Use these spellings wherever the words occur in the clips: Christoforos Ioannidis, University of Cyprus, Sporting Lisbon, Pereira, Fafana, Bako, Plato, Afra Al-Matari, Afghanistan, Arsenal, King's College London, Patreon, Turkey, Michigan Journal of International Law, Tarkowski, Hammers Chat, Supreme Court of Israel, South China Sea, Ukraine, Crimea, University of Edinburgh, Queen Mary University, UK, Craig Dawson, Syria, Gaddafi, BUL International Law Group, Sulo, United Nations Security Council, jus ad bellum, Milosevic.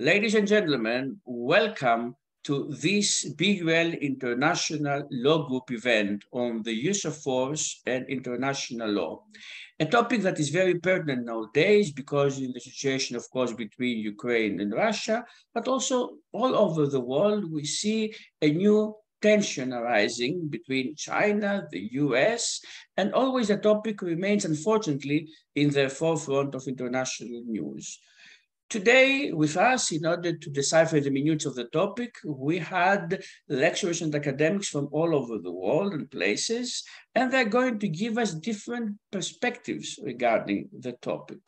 Ladies and gentlemen, welcome to this BUL International Law Group event on the use of force and international law, a topic that is very pertinent nowadays because in the situation, of course, between Ukraine and Russia, but also all over the world, we see a new tension arising between China, the US, and always the topic remains, unfortunately, in the forefront of international news. Today, with us, in order to decipher the minutiae of the topic, we had lecturers and academics from all over the world and places, and they're going to give us different perspectives regarding the topic.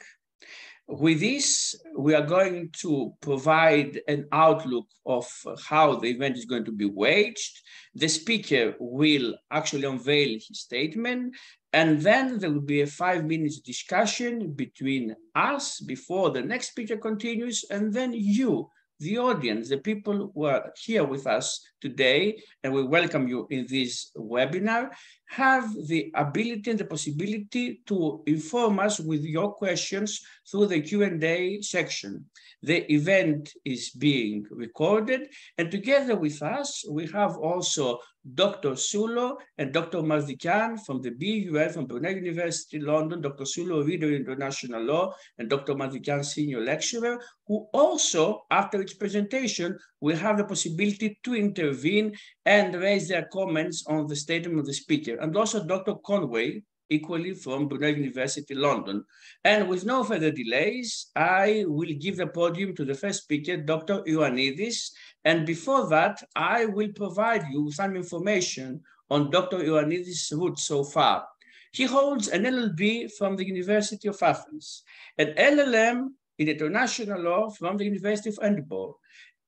With this, we are going to provide an outlook of how the event is going to be waged. The speaker will actually unveil his statement, and then there will be a 5-minute discussion between us before the next speaker continues, and then you, the audience, the people who are here with us today, and we welcome you in this webinar, have the ability and the possibility to inform us with your questions through the Q&A section. The event is being recorded, and together with us, we have also Dr. Sulo and Dr. Mardikian from the BUL, from Brunel University London, Dr. Sulo, Reader in International Law, and Dr. Mardikian, Senior Lecturer, who also, after its presentation, will have the possibility to intervene and raise their comments on the statement of the speaker, and also Dr. Conway, equally from Brunel University London. And with no further delays, I will give the podium to the first speaker, Dr. Ioannidis. And before that, I will provide you with some information on Dr. Ioannidis' roots so far. He holds an LLB from the University of Athens, an LLM in international law from the University of Edinburgh,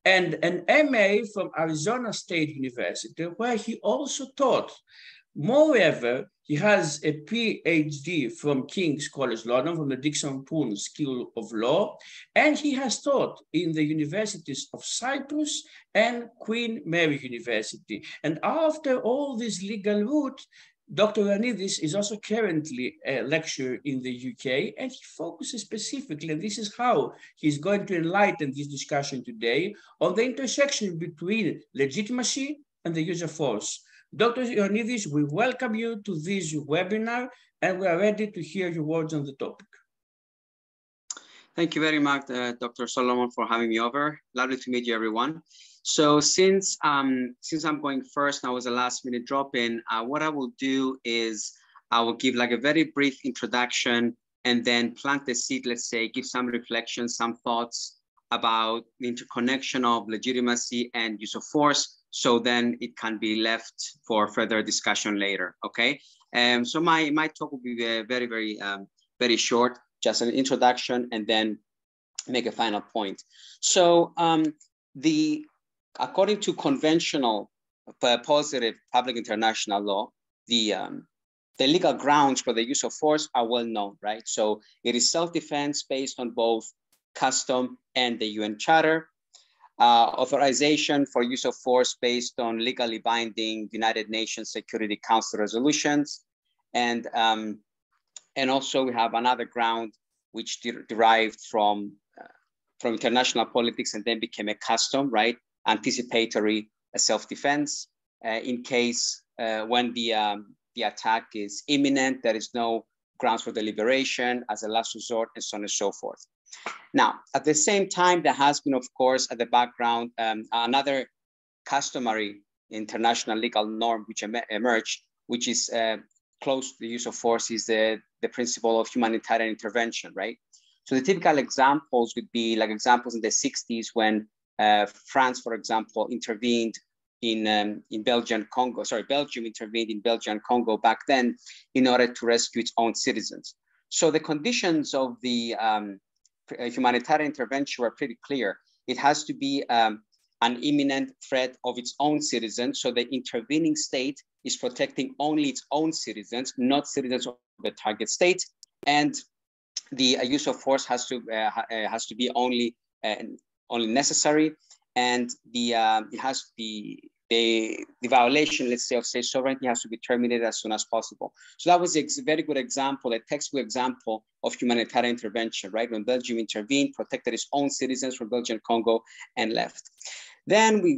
and an MA from Arizona State University, where he also taught. Moreover, he has a PhD from King's College London, from the Dickson Poon School of Law, and he has taught in the universities of Cyprus and Queen Mary University. And after all this legal route, Dr. Ioannidis is also currently a lecturer in the UK, and he focuses specifically, and this is how he's going to enlighten this discussion today, on the intersection between legitimacy and the use of force. Dr. Ioannidis, we welcome you to this webinar, and we are ready to hear your words on the topic. Thank you very much, Dr. Solomon, for having me over. Lovely to meet you, everyone. So since I'm going first, and I was a last-minute drop-in, what I will do is I will give like a very brief introduction and then plant the seed, let's say, give some reflections, some thoughts about the interconnection of legitimacy and use of force. So then it can be left for further discussion later, okay? So my talk will be very short, just an introduction and then make a final point. So according to conventional positive public international law, the legal grounds for the use of force are well known, right? So it is self-defense based on both custom and the UN Charter. Authorization for use of force based on legally binding United Nations Security Council resolutions. And also we have another ground which derived from international politics and then became a custom, right? Anticipatory self-defense in case when the attack is imminent, there is no grounds for deliberation as a last resort and so on and so forth. Now, at the same time, there has been, of course, at the background, another customary international legal norm which emerged, which is close to the use of force, is the principle of humanitarian intervention, right? So the typical examples would be like examples in the 60s when France, for example, intervened in Belgian Congo, sorry, Belgium intervened in Belgian Congo back then in order to rescue its own citizens. So the conditions of the humanitarian intervention are pretty clear. It has to be an imminent threat of its own citizens. So the intervening state is protecting only its own citizens, not citizens of the target state. And the use of force has to be only necessary. And the it has the the violation, let's say, of state sovereignty has to be terminated as soon as possible. So that was a very good example, a textbook example of humanitarian intervention, right? When Belgium intervened, protected its own citizens from Belgian Congo and left. Then we,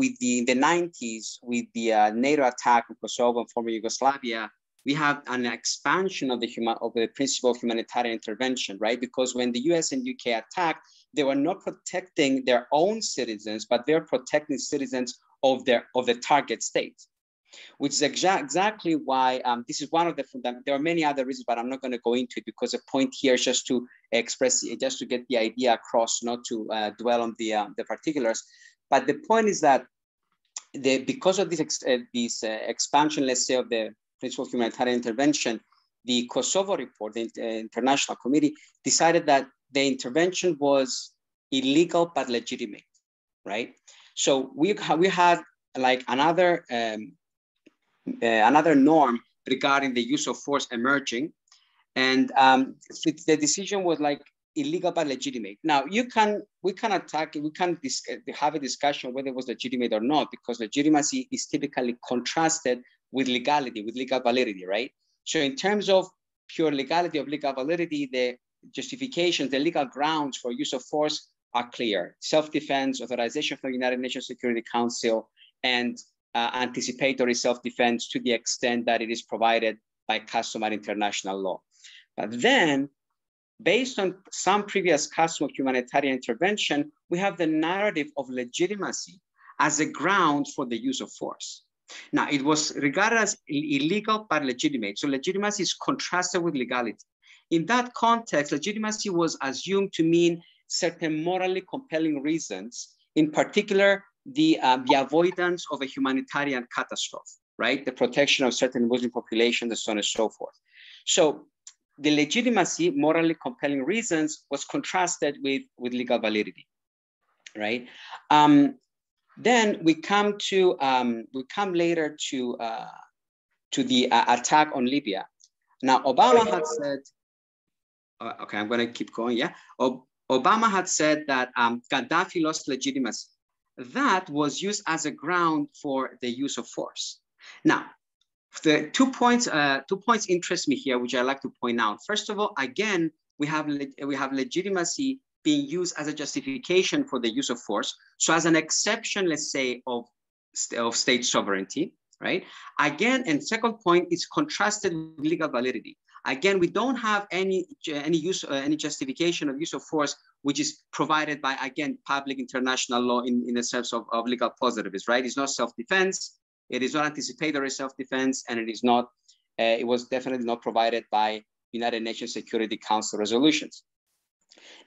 with the 90s, with the NATO attack on Kosovo and former Yugoslavia, we have an expansion of the principle of humanitarian intervention, right? Because when the US and UK attacked, they were not protecting their own citizens, but they're protecting citizens of the target state, which is exactly why this is one of the, there are many other reasons, but I'm not going to go into it because the point here is just to express, just to get the idea across, not to dwell on the particulars. But the point is that because of this expansion, let's say, of the principle of humanitarian intervention, the Kosovo report, the International Committee, decided that the intervention was illegal but legitimate, right? So we had like another norm regarding the use of force emerging, and the decision was like illegal but legitimate. Now we can attack it, we can have a discussion whether it was legitimate or not, because legitimacy is typically contrasted with legality, with legal validity, right? So in terms of pure legality of legal validity, the justifications, the legal grounds for use of force are clear: self-defense, authorization from the United Nations Security Council, and anticipatory self-defense to the extent that it is provided by customary international law. But then, based on some previous custom of humanitarian intervention, we have the narrative of legitimacy as a ground for the use of force. Now, it was regarded as illegal but legitimate. So legitimacy is contrasted with legality. In that context, legitimacy was assumed to mean certain morally compelling reasons, in particular, the avoidance of a humanitarian catastrophe, right? The protection of certain Muslim populations, and so on and so forth. So the legitimacy, morally compelling reasons, was contrasted with legal validity, right? Then we come later to the attack on Libya. Now, Obama had said, okay, I'm going to keep going, yeah? Obama had said that Gaddafi lost legitimacy. That was used as a ground for the use of force. Now, the two points interest me here, which I like to point out. First of all, again, we have legitimacy being used as a justification for the use of force. So as an exception, let's say, of state sovereignty, right? Again, and second point, it's contrasted with legal validity. Again, we don't have any justification of use of force, which is provided by, again, public international law in the sense of legal positivism, right? It's not self-defense, it is not anticipatory self-defense, and it is not, it was definitely not provided by United Nations Security Council resolutions.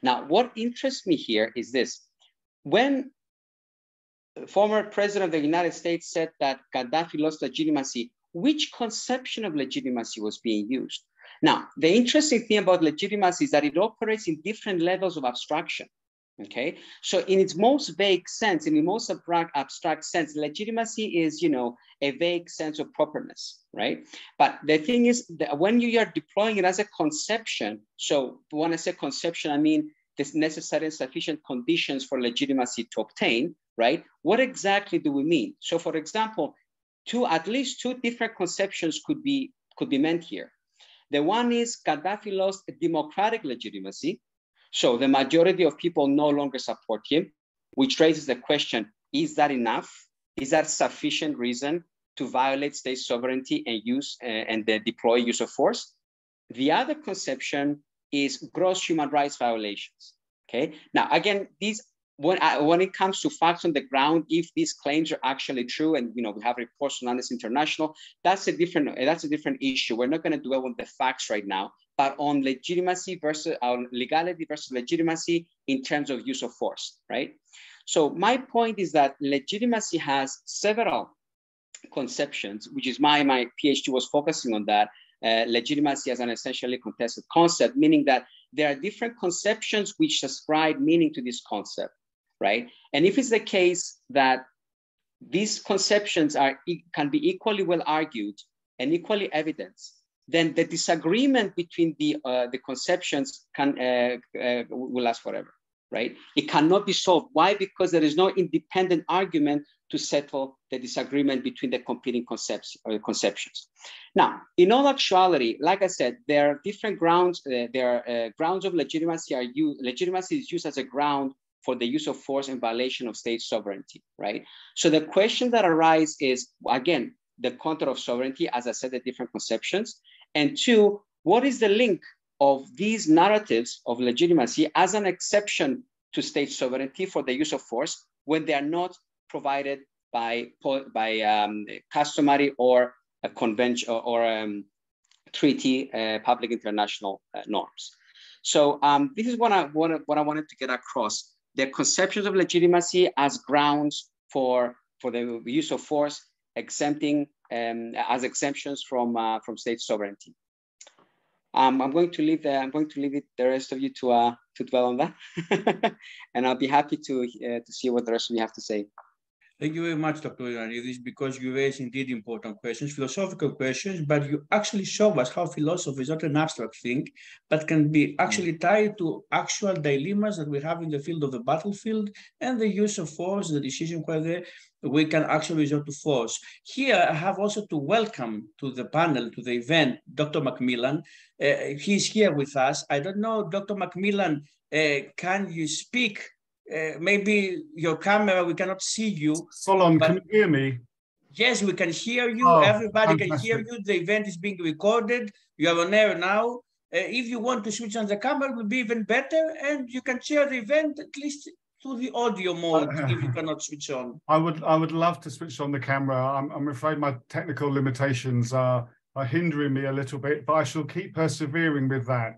Now, what interests me here is this. When the former president of the United States said that Gaddafi lost legitimacy, which conception of legitimacy was being used? Now, the interesting thing about legitimacy is that it operates in different levels of abstraction, okay? So in its most vague sense, in the most abstract sense, legitimacy is, you know, a vague sense of properness, right? But the thing is that when you are deploying it as a conception, so when I say conception, I mean this necessary and sufficient conditions for legitimacy to obtain, right? What exactly do we mean? So for example, at least two different conceptions could be meant here. The one is Gaddafi lost democratic legitimacy. So the majority of people no longer support him, which raises the question, is that enough? Is that sufficient reason to violate state sovereignty and deploy use of force? The other conception is gross human rights violations, okay? Now, again, when it comes to facts on the ground, if these claims are actually true, and you know we have reports from Amnesty International, that's a different issue. We're not going to dwell on the facts right now, but on legitimacy versus legality versus legitimacy in terms of use of force, right? So my point is that legitimacy has several conceptions, which is my PhD was focusing on that. Legitimacy as an essentially contested concept, meaning that there are different conceptions which ascribe meaning to this concept, right? And if it's the case that these conceptions can be equally well argued and equally evidenced, then the disagreement between the conceptions will last forever, right? It cannot be solved. Why? Because there is no independent argument to settle the disagreement between the competing conceptions. Now, in all actuality, like I said, there are different grounds. Grounds of legitimacy are used. Legitimacy is used as a ground for the use of force and violation of state sovereignty, right? So the question that arises is, again, the contour of sovereignty, as I said, the different conceptions. And two, what is the link of these narratives of legitimacy as an exception to state sovereignty for the use of force when they are not provided by customary or a convention or treaty, public international norms? So this is what I wanted to get across. The conceptions of legitimacy as grounds for the use of force, exempting as exemptions from state sovereignty. I'm going to leave the rest of you to dwell on that, and I'll be happy to see what the rest of you have to say. Thank you very much, Dr. Ioannidis, because you raised indeed important questions, philosophical questions, but you actually show us how philosophy is not an abstract thing, but can be actually tied to actual dilemmas that we have in the field of the battlefield and the use of force, the decision whether we can actually resort to force. Here, I have also to welcome to the panel, to the event, Dr. Macmillan. He's here with us. I don't know, Dr. Macmillan, can you speak? Maybe your camera, we cannot see you. Solon, can you hear me? Yes, we can hear you. Oh, everybody fantastic. Can hear you. The event is being recorded. You are on air now. If you want to switch on the camera, it will be even better. And you can share the event at least to the audio mode if you cannot switch on. I would love to switch on the camera. I'm afraid my technical limitations are hindering me a little bit, but I shall keep persevering with that.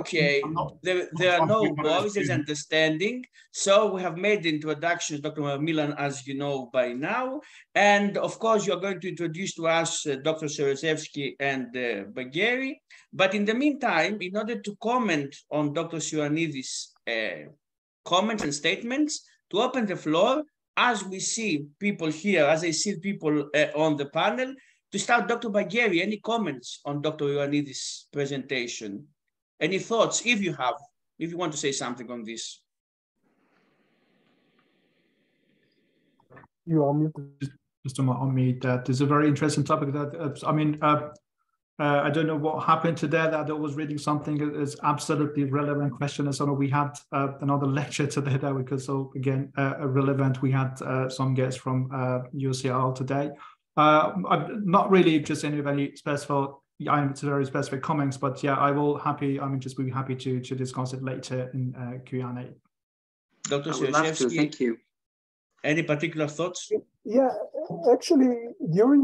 Okay, there are no voices, understanding. So we have made the introductions, Dr. Macmillan, as you know by now. And of course, you're going to introduce to us Dr. Serezewski and Bagheri. But in the meantime, in order to comment on Dr. Ioannidis' comments and statements, to open the floor, as we see people here, as I see people on the panel, to start, Dr. Bagheri, any comments on Dr. Ioannidis' presentation? Any thoughts, if you have, if you want to say something on this? You are muted. Just to unmute that. It's a very interesting topic. That I don't know what happened today. That I was reading something. It's absolutely relevant question. And so we had another lecture today that we could. So again, relevant. We had some guests from UCL today. Not really just anybody special. It's very specific comments, but yeah, I will be happy to discuss it later in Q&A. Dr. Serezewski, thank you. Any particular thoughts? Yeah, actually, during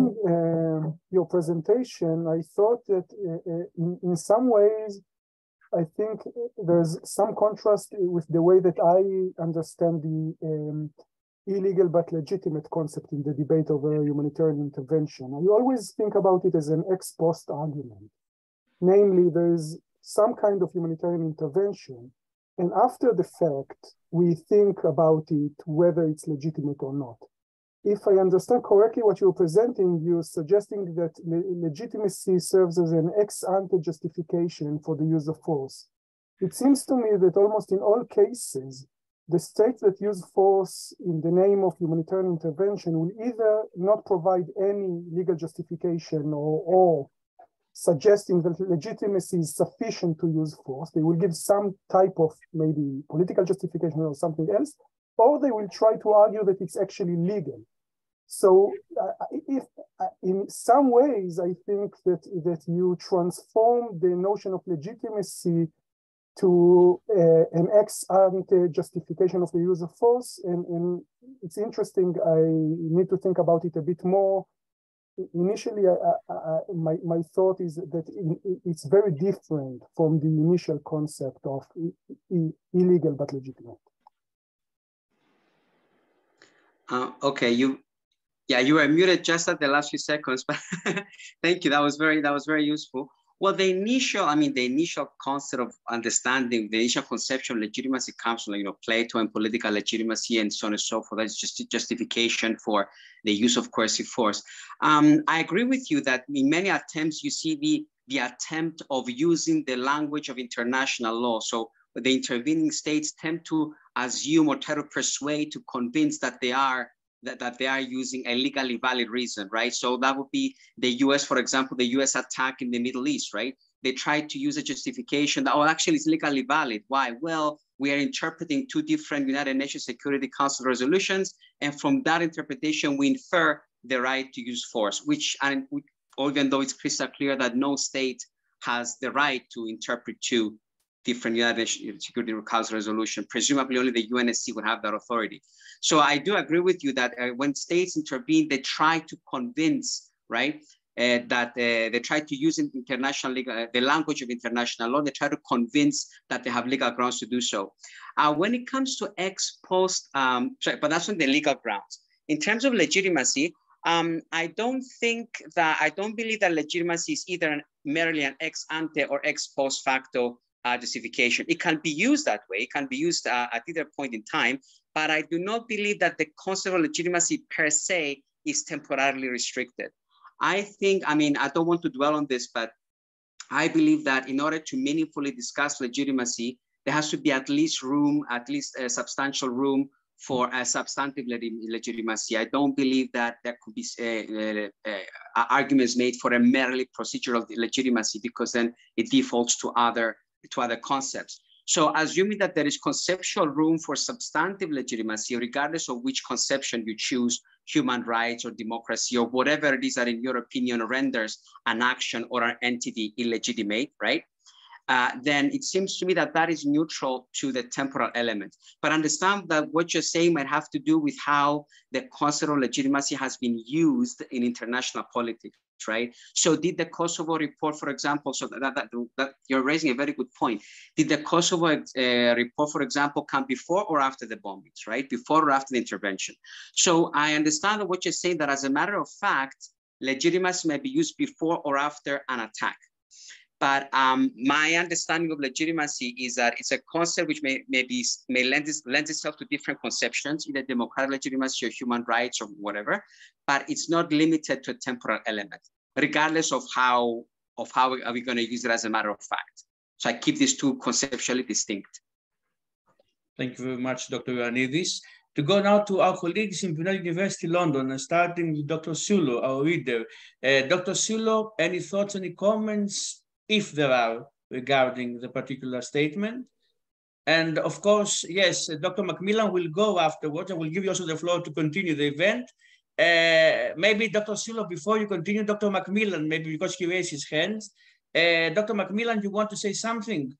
your presentation, I thought that in some ways, I think there's some contrast with the way that I understand the illegal but legitimate concept in the debate over humanitarian intervention. I always think about it as an ex post argument. Namely, there is some kind of humanitarian intervention, and after the fact, we think about it, whether it's legitimate or not. If I understand correctly what you're presenting, you're suggesting that legitimacy serves as an ex ante justification for the use of force. It seems to me that almost in all cases, the states that use force in the name of humanitarian intervention will either not provide any legal justification or suggesting that legitimacy is sufficient to use force. They will give some type of maybe political justification or something else, or they will try to argue that it's actually legal. So if in some ways, I think that you transform the notion of legitimacy to an ex ante justification of the use of force. And it's interesting, I need to think about it a bit more. Initially, my thought is that it's very different from the initial concept of illegal but legitimate. Okay, you were muted just at the last few seconds, but thank you, that was very useful. Well, the initial concept of understanding, the initial conception of legitimacy comes from, Plato and political legitimacy and so on and so forth. That's just justification for the use of coercive force. I agree with you that in many attempts, you see the attempt of using the language of international law. So the intervening states tend to assume or try to persuade, to convince that they are using a legally valid reason, right? So that would be the US, for example, the US attack in the Middle East, right? They tried to use a justification that, oh, actually it's legally valid. Why? Well, we are interpreting two different United Nations Security Council resolutions. And from that interpretation, we infer the right to use force, which, and even though it's crystal clear that no state has the right to interpret two different United Nations Security Council resolution. Presumably only the UNSC would have that authority. So I do agree with you that when states intervene, they try to convince, right? That they try to use international legal, the language of international law, they try to convince that they have legal grounds to do so. When it comes to ex post, sorry, but that's on the legal grounds. In terms of legitimacy, I don't believe that legitimacy is either merely an ex ante or ex post facto justification. It can be used that way. It can be used at either point in time, but I do not believe that the concept of legitimacy per se is temporarily restricted. I think, I mean, I don't want to dwell on this, but I believe that in order to meaningfully discuss legitimacy, there has to be at least room, at least a substantial room for a substantive legitimacy. I don't believe that there could be arguments made for a merely procedural legitimacy, because then it defaults to other concepts. So assuming that there is conceptual room for substantive legitimacy, regardless of which conception you choose, human rights or democracy or whatever it is that in your opinion renders an action or an entity illegitimate, right? Then it seems to me that that is neutral to the temporal element. But understand that what you're saying might have to do with how the concept of legitimacy has been used in international politics, right? So did the Kosovo report, for example, so that you're raising a very good point. Did the Kosovo report, for example, come before or after the bombings, right? Before or after the intervention? So I understand what you're saying, that as a matter of fact, legitimacy may be used before or after an attack. But my understanding of legitimacy is that it's a concept which may lend itself to different conceptions, either democratic legitimacy or human rights or whatever, but it's not limited to a temporal element, regardless of how are we going to use it as a matter of fact. So I keep these two conceptually distinct. Thank you very much, Dr. Ioannidis. To go now to our colleagues in Brunel University London, starting with Dr. Sulo, our reader. Dr. Sulo, any thoughts, any comments, if there are, regarding the particular statement? And of course, yes, Dr. Macmillan will go afterwards. I will give you also the floor to continue the event. Maybe Dr. Sulo, before you continue, Dr. Macmillan, maybe because he raised his hands. Dr. Macmillan, you want to say something?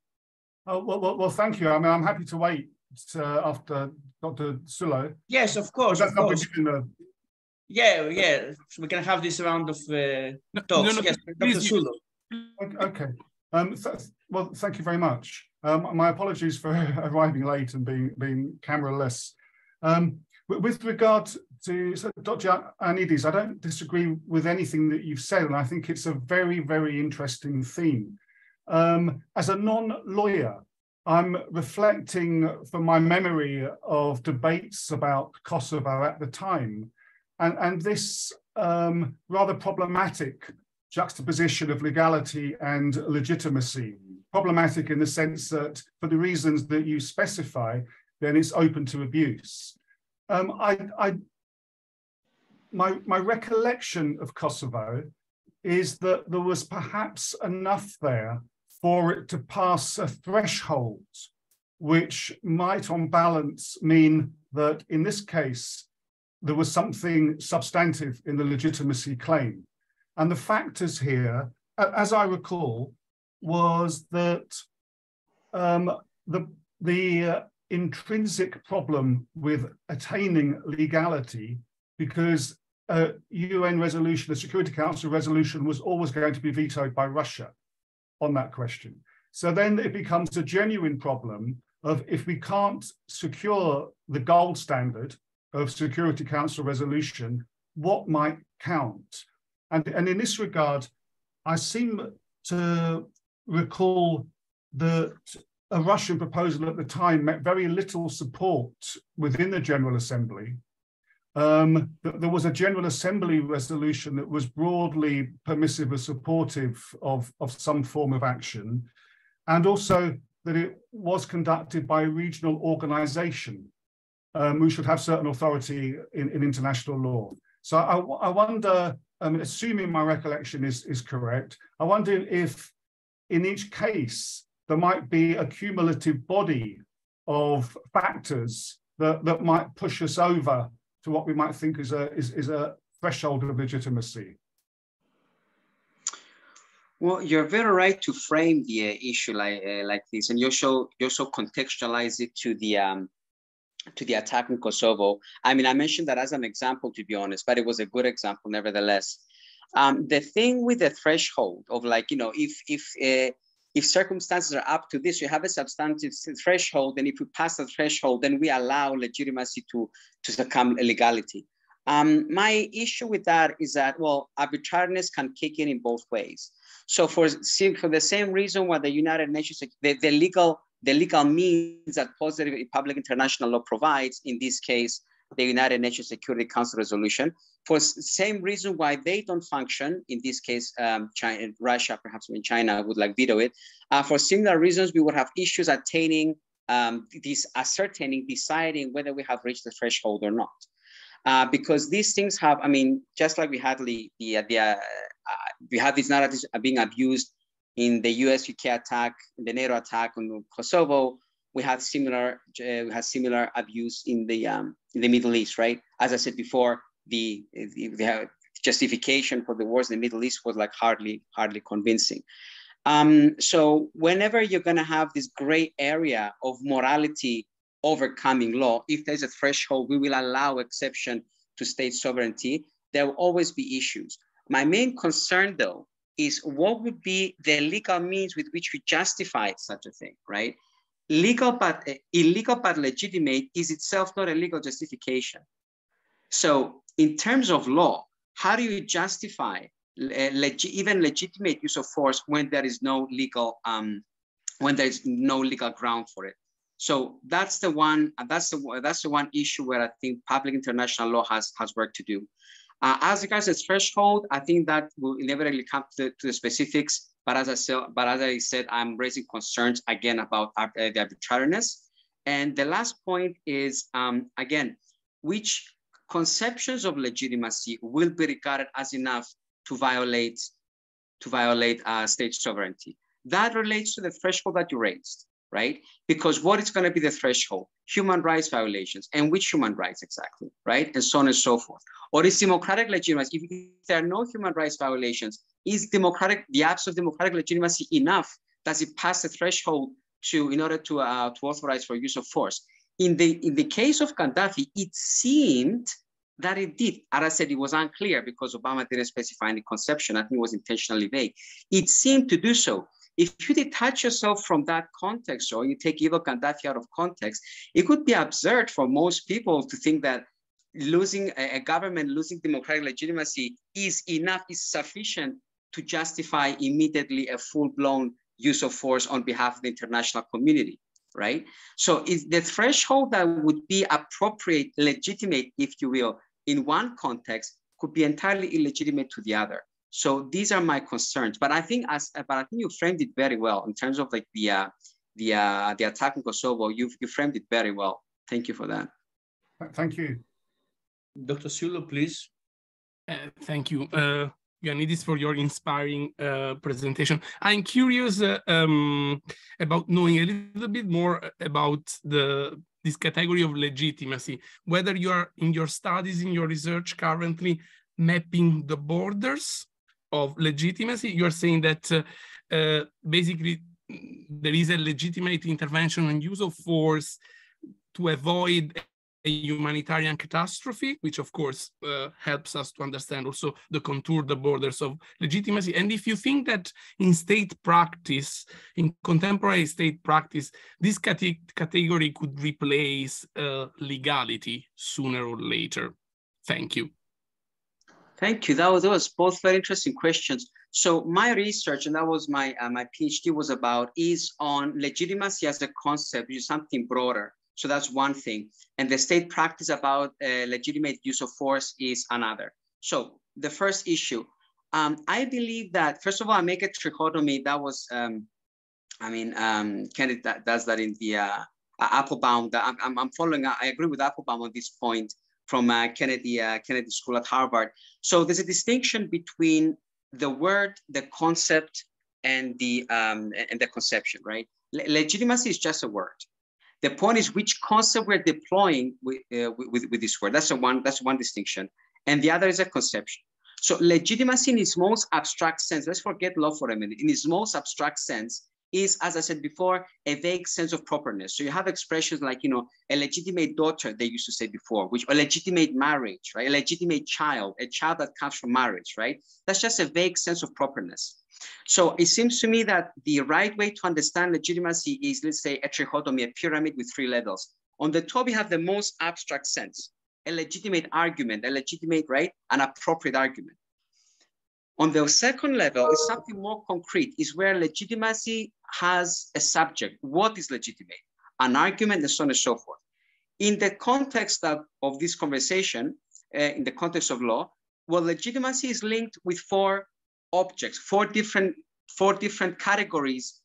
Oh, well, thank you. I mean, I'm happy to wait after Dr. Sulo. Yes, of course. That's not particular. Yeah. So we can have this round of talks. No, yes, Dr. Sulo. Okay. Well, thank you very much. My apologies for arriving late and being camera-less. With regard to Dr. Ioannidis, I don't disagree with anything that you've said, and I think it's a very, very interesting theme. As a non-lawyer, I'm reflecting from my memory of debates about Kosovo at the time, and this rather problematic juxtaposition of legality and legitimacy. Problematic in the sense that for the reasons that you specify, then it's open to abuse. My recollection of Kosovo is that there was perhaps enough there for it to pass a threshold, which might on balance mean that in this case, there was something substantive in the legitimacy claim. And the factors here, as I recall, was that the intrinsic problem with attaining legality, because a UN resolution, the Security Council resolution, was always going to be vetoed by Russia on that question. So then it becomes a genuine problem of, if we can't secure the gold standard of Security Council resolution, what might count? And in this regard, I seem to recall that a Russian proposal at the time met very little support within the General Assembly. There was a General Assembly resolution that was broadly permissive or supportive of some form of action. And also that it was conducted by a regional organization who should have certain authority in international law. So I wonder, assuming my recollection is correct, I wonder if in each case there might be a cumulative body of factors that might push us over to what we might think is a threshold of legitimacy. Well, you're very right to frame the issue like this, and you also contextualize it to the attack in Kosovo. I mean, I mentioned that as an example, to be honest, but it was a good example nevertheless. The thing with the threshold of if circumstances are up to this, you have a substantive threshold, and if we pass the threshold, then we allow legitimacy to succumb illegality. My issue with that is that, well, arbitrariness can kick in both ways. So for the same reason why the United Nations, the legal means that positive public international law provides, in this case, the United Nations Security Council resolution, for the same reason why they don't function, in this case, China, Russia, perhaps in China would like veto it, for similar reasons, we would have issues attaining, deciding whether we have reached the threshold or not. Because these things have, I mean, just like we had we have these narratives being abused in the US-UK attack, the NATO attack on Kosovo. We have similar abuse in the Middle East, right? As I said before, the justification for the wars in the Middle East was like hardly convincing. So whenever you're going to have this gray area of morality overcoming law, if there's a threshold, we will allow exception to state sovereignty. There will always be issues. My main concern, though, is what would be the legal means with which we justify such a thing, right? Illegal but legitimate is itself not a legal justification. So in terms of law, how do you justify even legitimate use of force when there is no legal ground for it? So that's the one. That's the one issue where I think public international law has work to do. As regards the threshold, I think that will inevitably come to the specifics. But as I said, I'm raising concerns again about the arbitrariness. And the last point is again, which conceptions of legitimacy will be regarded as enough to violate state sovereignty? That relates to the threshold that you raised, right? Because what is going to be the threshold? Human rights violations, and which human rights exactly, right? And so on and so forth. Or is democratic legitimacy, if there are no human rights violations, is the absence of democratic legitimacy enough? Does it pass the threshold in order to authorize for use of force? In the case of Gaddafi, it seemed that it did. As I said, it was unclear because Obama didn't specify any conception. I think it was intentionally vague. It seemed to do so. If you detach yourself from that context, or you take evil Gaddafi out of context, it could be absurd for most people to think that losing democratic legitimacy is enough, is sufficient to justify immediately a full-blown use of force on behalf of the international community, right? So is the threshold that would be appropriate, legitimate, if you will, in one context could be entirely illegitimate to the other. So these are my concerns, but I think you framed it very well in terms of like the attack in Kosovo. You framed it very well. Thank you for that. Thank you, Dr. Siulo, please. Thank you, Ioannidis, for your inspiring presentation. I'm curious about knowing a little bit more about this category of legitimacy. Whether you are in your studies, in your research currently, mapping the borders of legitimacy. You're saying that basically there is a legitimate intervention and use of force to avoid a humanitarian catastrophe, which of course helps us to understand also the contour, the borders of legitimacy. And if you think that in state practice, in contemporary state practice, this category could replace legality sooner or later. Thank you. Thank you. That was both very interesting questions. So my research, and that was my PhD was about, is on legitimacy as a concept, which is something broader. So that's one thing. And the state practice about legitimate use of force is another. So the first issue, I believe that, first of all, I make a trichotomy that was I mean, Kenneth does that in the Applebaum. I'm following. I agree with Applebaum on this point from Kennedy School at Harvard. So there's a distinction between the word, the concept, and the conception, right? Legitimacy is just a word. The point is which concept we're deploying with this word. That's the one. That's one distinction, and the other is a conception. So legitimacy in its most abstract sense, let's forget law for a minute, in its most abstract sense is, as I said before, a vague sense of properness. So you have expressions like, you know, a legitimate daughter, they used to say before, which, a legitimate marriage, right? A legitimate child, a child that comes from marriage, right? That's just a vague sense of properness. So it seems to me that the right way to understand legitimacy is, let's say, a trichotomy, a pyramid with three levels. On the top, you have the most abstract sense, a legitimate argument, a legitimate, right, an appropriate argument. On the second level is something more concrete, is where legitimacy has a subject. What is legitimate? An argument, and so on and so forth. In the context of this conversation, in the context of law, well, legitimacy is linked with four objects, four different categories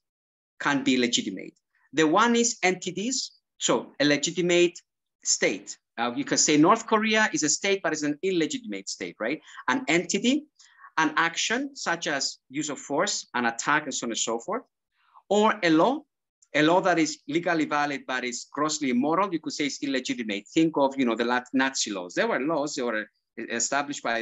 can be legitimate. The one is entities, so a legitimate state. You can say North Korea is a state, but it's an illegitimate state, right? An entity, an action, such as use of force, an attack, and so on and so forth, or a law that is legally valid, but is grossly immoral, you could say it's illegitimate. Think of, you know, the Nazi laws. There were laws that were established by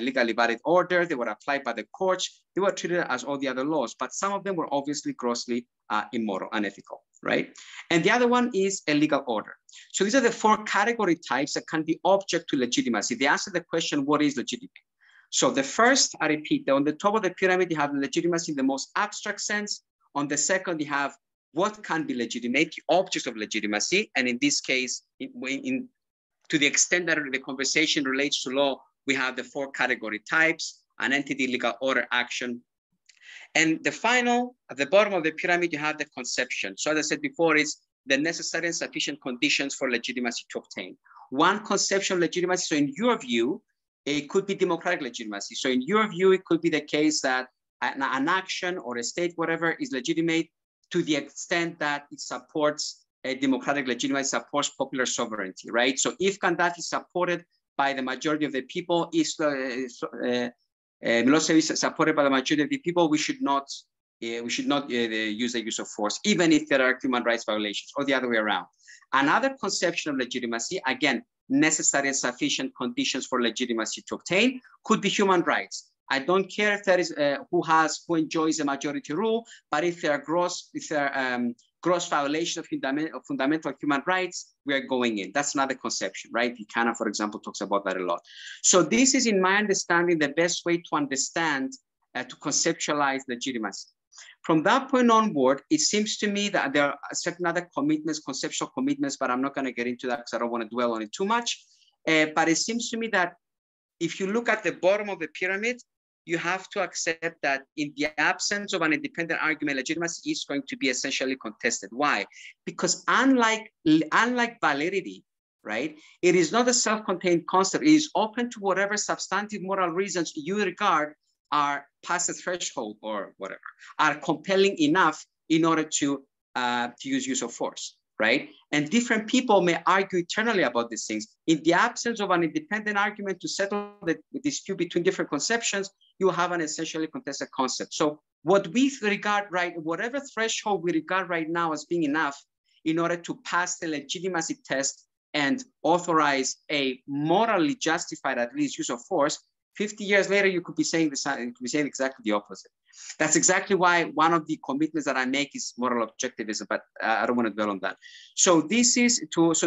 legally valid order. They were applied by the courts. They were treated as all the other laws, but some of them were obviously grossly immoral, unethical, right? And the other one is a legal order. So these are the four category types that can be object to legitimacy. They answer the question, what is legitimate? So the first, I repeat, on the top of the pyramid, you have legitimacy in the most abstract sense. On the second, you have what can be legitimate, the objects of legitimacy. And in this case, to the extent that the conversation relates to law, we have the four category types: an entity, legal order, action. And the final, at the bottom of the pyramid, you have the conception. So as I said before, it's the necessary and sufficient conditions for legitimacy to obtain. One conception of legitimacy, so in your view, it could be democratic legitimacy. So in your view, it could be the case that an action or a state, whatever, is legitimate to the extent that it supports a democratic legitimacy, supports popular sovereignty, right? So if Gaddafi is supported by the majority of the people, Milosevic is supported by the majority of the people, we should not use the use of force, even if there are human rights violations, or the other way around. Another conception of legitimacy, again, necessary and sufficient conditions for legitimacy to obtain, could be human rights. I don't care if there is who enjoys a majority rule, but if there are gross violation of fundamental human rights, we are going in. That's another conception, right? Buchanan, for example, talks about that a lot. So this is, in my understanding, the best way to understand, to conceptualize legitimacy. From that point onward, it seems to me that there are certain other commitments, conceptual commitments, but I'm not going to get into that because I don't want to dwell on it too much. But it seems to me that if you look at the bottom of the pyramid, you have to accept that in the absence of an independent argument, legitimacy is going to be essentially contested. Why? Because unlike validity, right, it is not a self-contained concept. It is open to whatever substantive moral reasons you regard are past the threshold or whatever, are compelling enough in order to use of force, right? And different people may argue eternally about these things. In the absence of an independent argument to settle the dispute between different conceptions, you have an essentially contested concept. So what we regard, right, whatever threshold we regard right now as being enough in order to pass the legitimacy test and authorize a morally justified, at least, use of force, 50 years later, you could be saying exactly the opposite. That's exactly why one of the commitments that I make is moral objectivism, but I don't want to dwell on that. So this is, to answer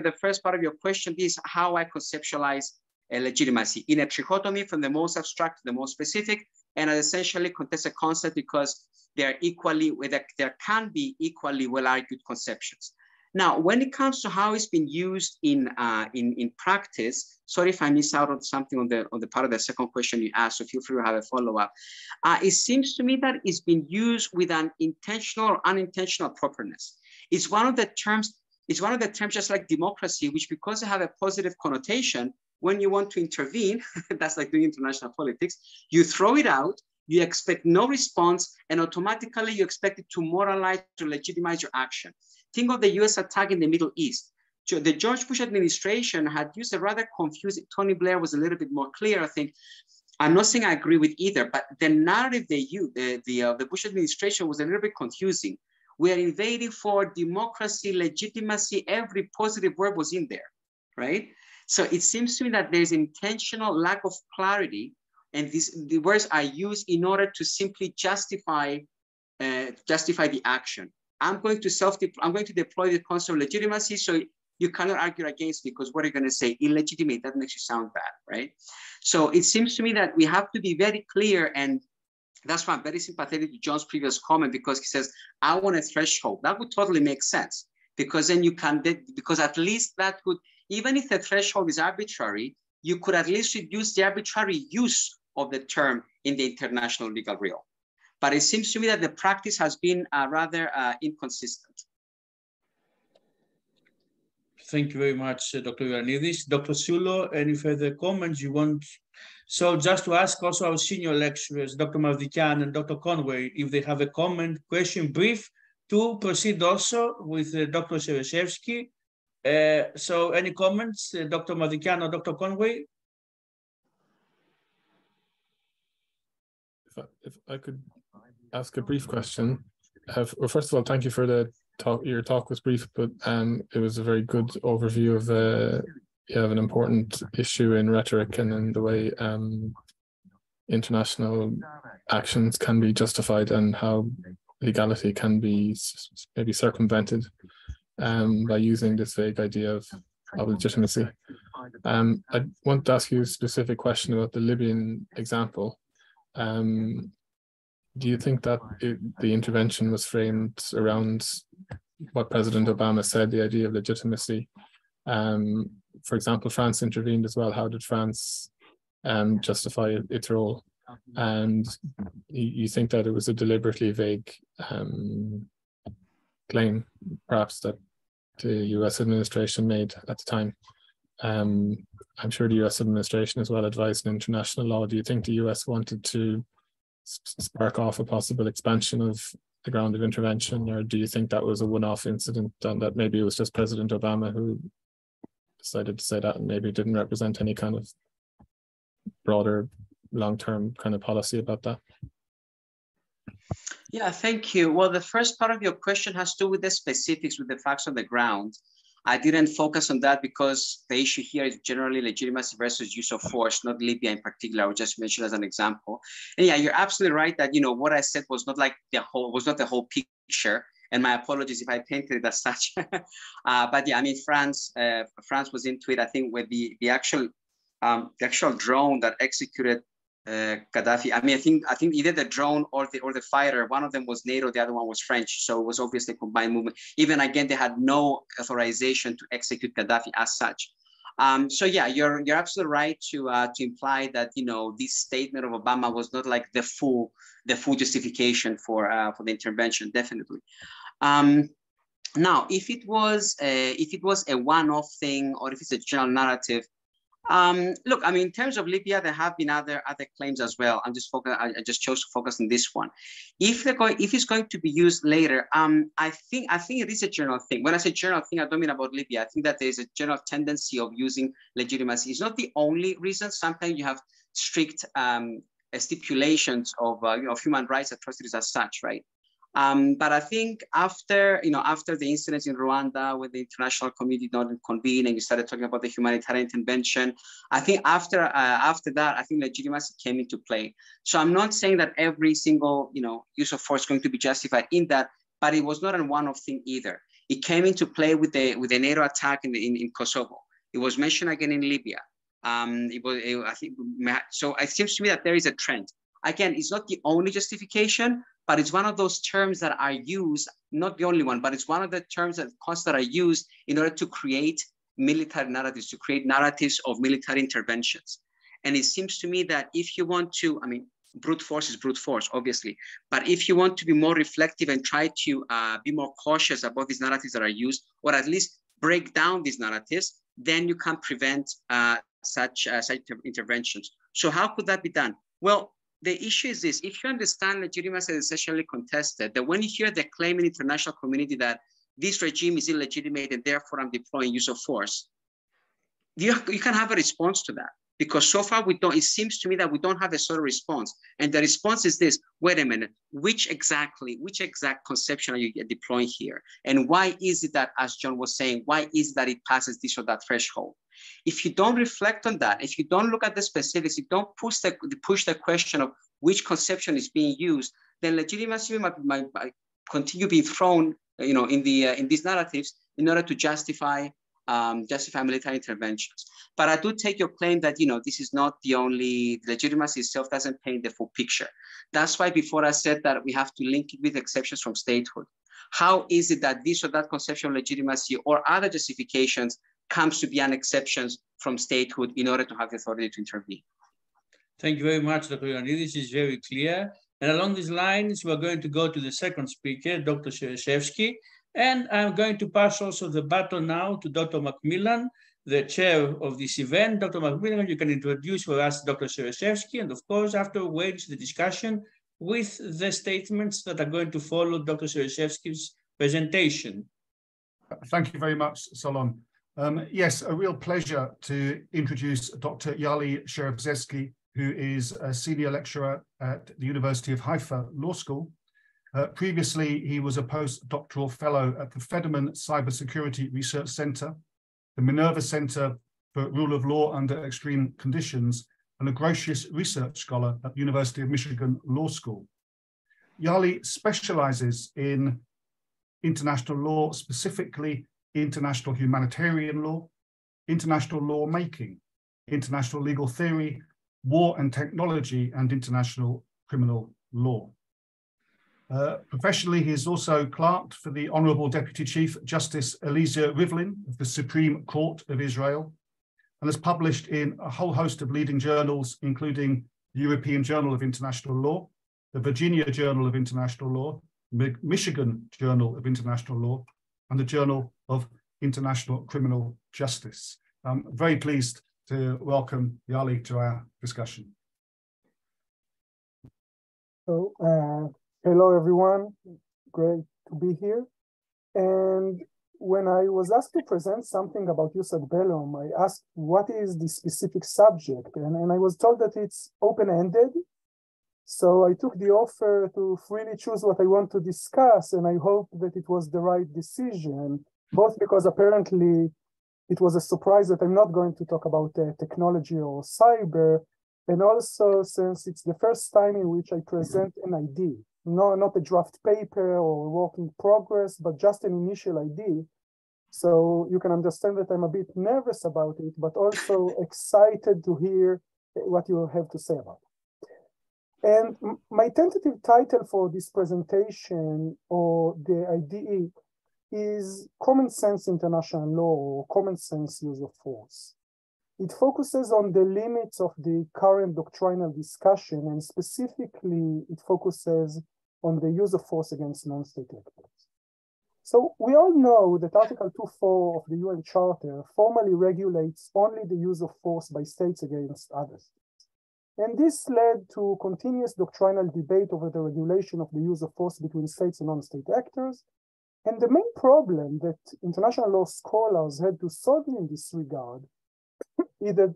the first part of your question, this is how I conceptualize legitimacy in a trichotomy from the most abstract to the most specific, and an essentially contested concept because they are equally, there can be equally well-argued conceptions. Now, when it comes to how it's been used in practice, sorry if I miss out on something on the part of the second question you asked, so feel free to have a follow-up. It seems to me that it's been used with an intentional or unintentional properness. It's one of the terms, just like democracy, which because they have a positive connotation, when you want to intervene, that's like doing international politics, you throw it out you expect no response, and automatically you expect it to moralize, to legitimize your action. Think of the US attack in the Middle East. The George Bush administration had used a rather confusing, Tony Blair was a little bit more clear, I think. I'm not saying I agree with either, but the narrative they used, the Bush administration was a little bit confusing. We are invading for democracy, legitimacy, every positive word was in there, right? So it seems to me that there's intentional lack of clarity, and the words are used in order to simply justify the action. I'm going to deploy the concept of legitimacy, so you cannot argue against it, because what are you going to say? Illegitimate, that makes you sound bad, right? So it seems to me that we have to be very clear, and that's why I'm very sympathetic to John's previous comment, because he says, I want a threshold. That would totally make sense, because then you can, because at least that would, even if the threshold is arbitrary, you could at least reduce the arbitrary use of the term in the international legal realm. But it seems to me that the practice has been rather inconsistent. Thank you very much, Dr. Ioannidis. Dr. Sulo, any further comments you want? So just to ask also our senior lecturers, Dr. Mavdikian and Dr. Conway, if they have a comment, question, brief, to proceed also with Dr. Sereshevsky. So any comments, Dr. Mavdikian or Dr. Conway? If I could ask a brief question. Well, first of all, thank you for the talk. Your talk was brief, but it was a very good overview of an important issue in rhetoric and in the way international actions can be justified and how legality can be maybe circumvented by using this vague idea of legitimacy. I want to ask you a specific question about the Libyan example. Do you think that the intervention was framed around what President Obama said, the idea of legitimacy? For example, France intervened as well. How did France justify its role? And you think that it was a deliberately vague claim, perhaps, that the US administration made at the time? I'm sure the US administration as well advised in international law. Do you think the US wanted to spark off a possible expansion of the ground of intervention, or do you think that was a one-off incident and that maybe it was just President Obama who decided to say that and maybe didn't represent any kind of broader long-term kind of policy about that? Yeah, thank you. Well, the first part of your question has to do with the specifics, with the facts on the ground. I didn't focus on that because the issue here is generally legitimacy versus use of force, not Libya in particular. I would just mention as an example. And yeah, you're absolutely right that, you know, what I said was not like the whole picture. And my apologies if I painted it as such. But yeah, I mean, France was into it. I think with the actual drone that executed Gaddafi. I mean, I think either the drone or the fighter, one of them was NATO, the other one was French. So it was obviously a combined movement. Even again, they had no authorization to execute Gaddafi as such. So yeah, you're absolutely right to imply that, you know, this statement of Obama was not like the full justification for the intervention, definitely. Now, if it was a one-off thing or if it's a general narrative. Look, I mean, in terms of Libya, there have been other claims as well. I just chose to focus on this one. If it's going to be used later, I think it is a general thing. When I say general thing, I don't mean about Libya. I think that there is a general tendency of using legitimacy. It's not the only reason. Sometimes you have strict stipulations of human rights atrocities as such, right? But I think after the incidents in Rwanda, when the international community didn't convene and you started talking about the humanitarian intervention, I think after that, I think legitimacy came into play. So I'm not saying that every single, you know, use of force is going to be justified in that, but it was not a one-off thing either. It came into play with the NATO attack in Kosovo. It was mentioned again in Libya. So it seems to me that there is a trend. Again, it's not the only justification, but it's one of those terms that are used, not the only one, but it's one of the terms that are used in order to create military narratives, to create narratives of military interventions. And it seems to me that if you want to, I mean, brute force is brute force, obviously, but if you want to be more reflective and try to be more cautious about these narratives that are used, or at least break down these narratives, then you can prevent such interventions. So how could that be done? Well, the issue is this: if you understand that Nigeria is essentially contested, that when you hear the claim in the international community that this regime is illegitimate and therefore I'm deploying use of force, you can have a response to that, because so far we don't, it seems to me that we don't have a sort of response. And the response is this: wait a minute, which exact conception are you deploying here? And why is it that, as John was saying, why is it that it passes this or that threshold? If you don't reflect on that, if you don't look at the specifics, you don't push the question of which conception is being used, then legitimacy might continue being thrown, you know, in these narratives in order to justify military interventions. But I do take your claim that, you know, this is not the only, legitimacy itself doesn't paint the full picture. That's why before I said that we have to link it with exceptions from statehood. How is it that this or that conception of legitimacy or other justifications comes to be an exception from statehood in order to have the authority to intervene? Thank you very much, Dr. Ioannidis. This is very clear. And along these lines, we're going to go to the second speaker, Dr. Sereshevsky. And I'm going to pass also the baton now to Dr. Macmillan, the chair of this event. Dr. Macmillan, you can introduce for us Dr. Sereshevsky, and of course, afterwards, the discussion with the statements that are going to follow Dr. Sereshevsky's presentation. Thank you very much, Solon. Yes, a real pleasure to introduce Dr. Yali Sereshevsky, who is a senior lecturer at the University of Haifa Law School. Previously, he was a postdoctoral fellow at the Federman Cybersecurity Research Center, the Minerva Center for Rule of Law under Extreme Conditions, and a Grotius Research Scholar at the University of Michigan Law School. Yali specializes in international law, specifically international humanitarian law, international lawmaking, international legal theory, war and technology, and international criminal law. Professionally, he has also clerked for the Honourable Deputy Chief Justice Eliezer Rivlin of the Supreme Court of Israel, and has published in a whole host of leading journals, including the European Journal of International Law, the Virginia Journal of International Law, the Michigan Journal of International Law, and the Journal of International Criminal Justice. I'm very pleased to welcome Yali to our discussion. So, hello, everyone. Great to be here. And when I was asked to present something about jus ad bellum, I asked, what is the specific subject? And I was told that it's open-ended. So I took the offer to freely choose what I want to discuss, and I hope that it was the right decision, both because apparently it was a surprise that I'm not going to talk about technology or cyber, and also since it's the first time in which I present an idea, not a draft paper or work in progress, but just an initial idea. So you can understand that I'm a bit nervous about it, but also excited to hear what you have to say about it. And my tentative title for this presentation, or the IDE, is Common Sense International Law, or Common Sense Use of Force. It focuses on the limits of the current doctrinal discussion, and specifically, it focuses on the use of force against non-state actors. So we all know that Article 2.4 of the UN Charter formally regulates only the use of force by states against others. And this led to continuous doctrinal debate over the regulation of the use of force between states and non-state actors. And the main problem that international law scholars had to solve in this regard is that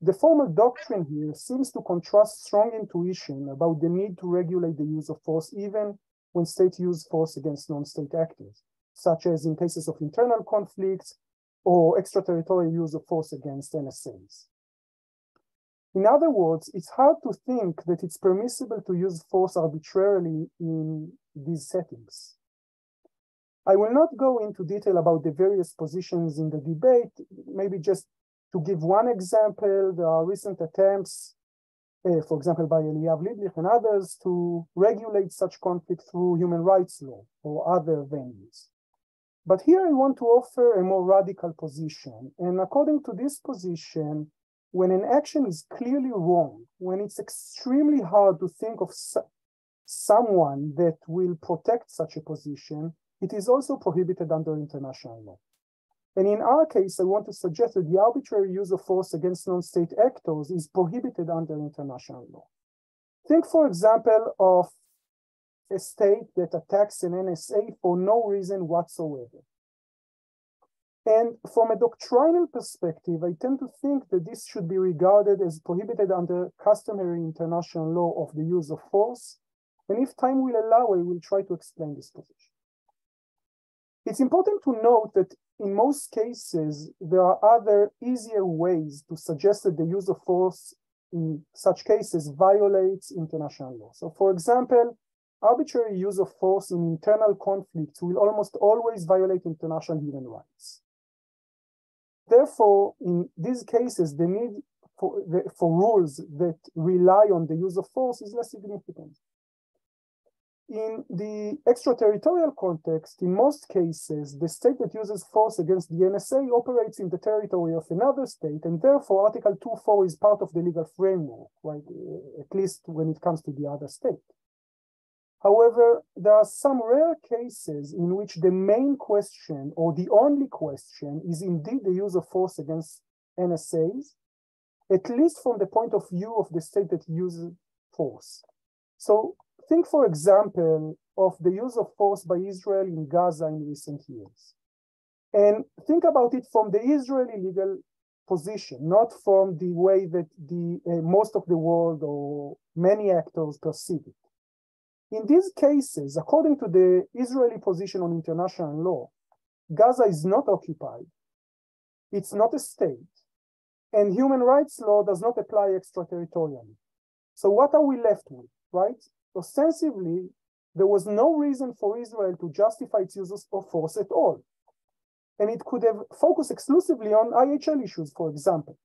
the formal doctrine here seems to contrast strong intuition about the need to regulate the use of force even when states use force against non-state actors, such as in cases of internal conflicts or extraterritorial use of force against NSAs. In other words, it's hard to think that it's permissible to use force arbitrarily in these settings. I will not go into detail about the various positions in the debate. Maybe just to give one example, there are recent attempts, for example, by Eliav Lidlich and others, to regulate such conflict through human rights law or other venues. But here I want to offer a more radical position. And according to this position, when an action is clearly wrong, when it's extremely hard to think of someone that will protect such a position, it is also prohibited under international law. And in our case, I want to suggest that the arbitrary use of force against non-state actors is prohibited under international law. Think, for example, of a state that attacks an NSA for no reason whatsoever. And from a doctrinal perspective, I tend to think that this should be regarded as prohibited under customary international law of the use of force. And if time will allow, I will try to explain this position. It's important to note that in most cases, there are other easier ways to suggest that the use of force in such cases violates international law. So for example, arbitrary use of force in internal conflicts will almost always violate international human rights. Therefore, in these cases, the need for rules that rely on the use of force is less significant. In the extraterritorial context, in most cases, the state that uses force against the NSA operates in the territory of another state, and therefore Article 2.4 is part of the legal framework, right? At least when it comes to the other state. However, there are some rare cases in which the main question or the only question is indeed the use of force against NSAs, at least from the point of view of the state that uses force. So, think, for example, of the use of force by Israel in Gaza in recent years. And think about it from the Israeli legal position, not from the way that the most of the world or many actors perceive it. In these cases, according to the Israeli position on international law, Gaza is not occupied, it's not a state, and human rights law does not apply extraterritorially. So what are we left with, right? Ostensibly, there was no reason for Israel to justify its use of force at all. And it could have focused exclusively on IHL issues, for example.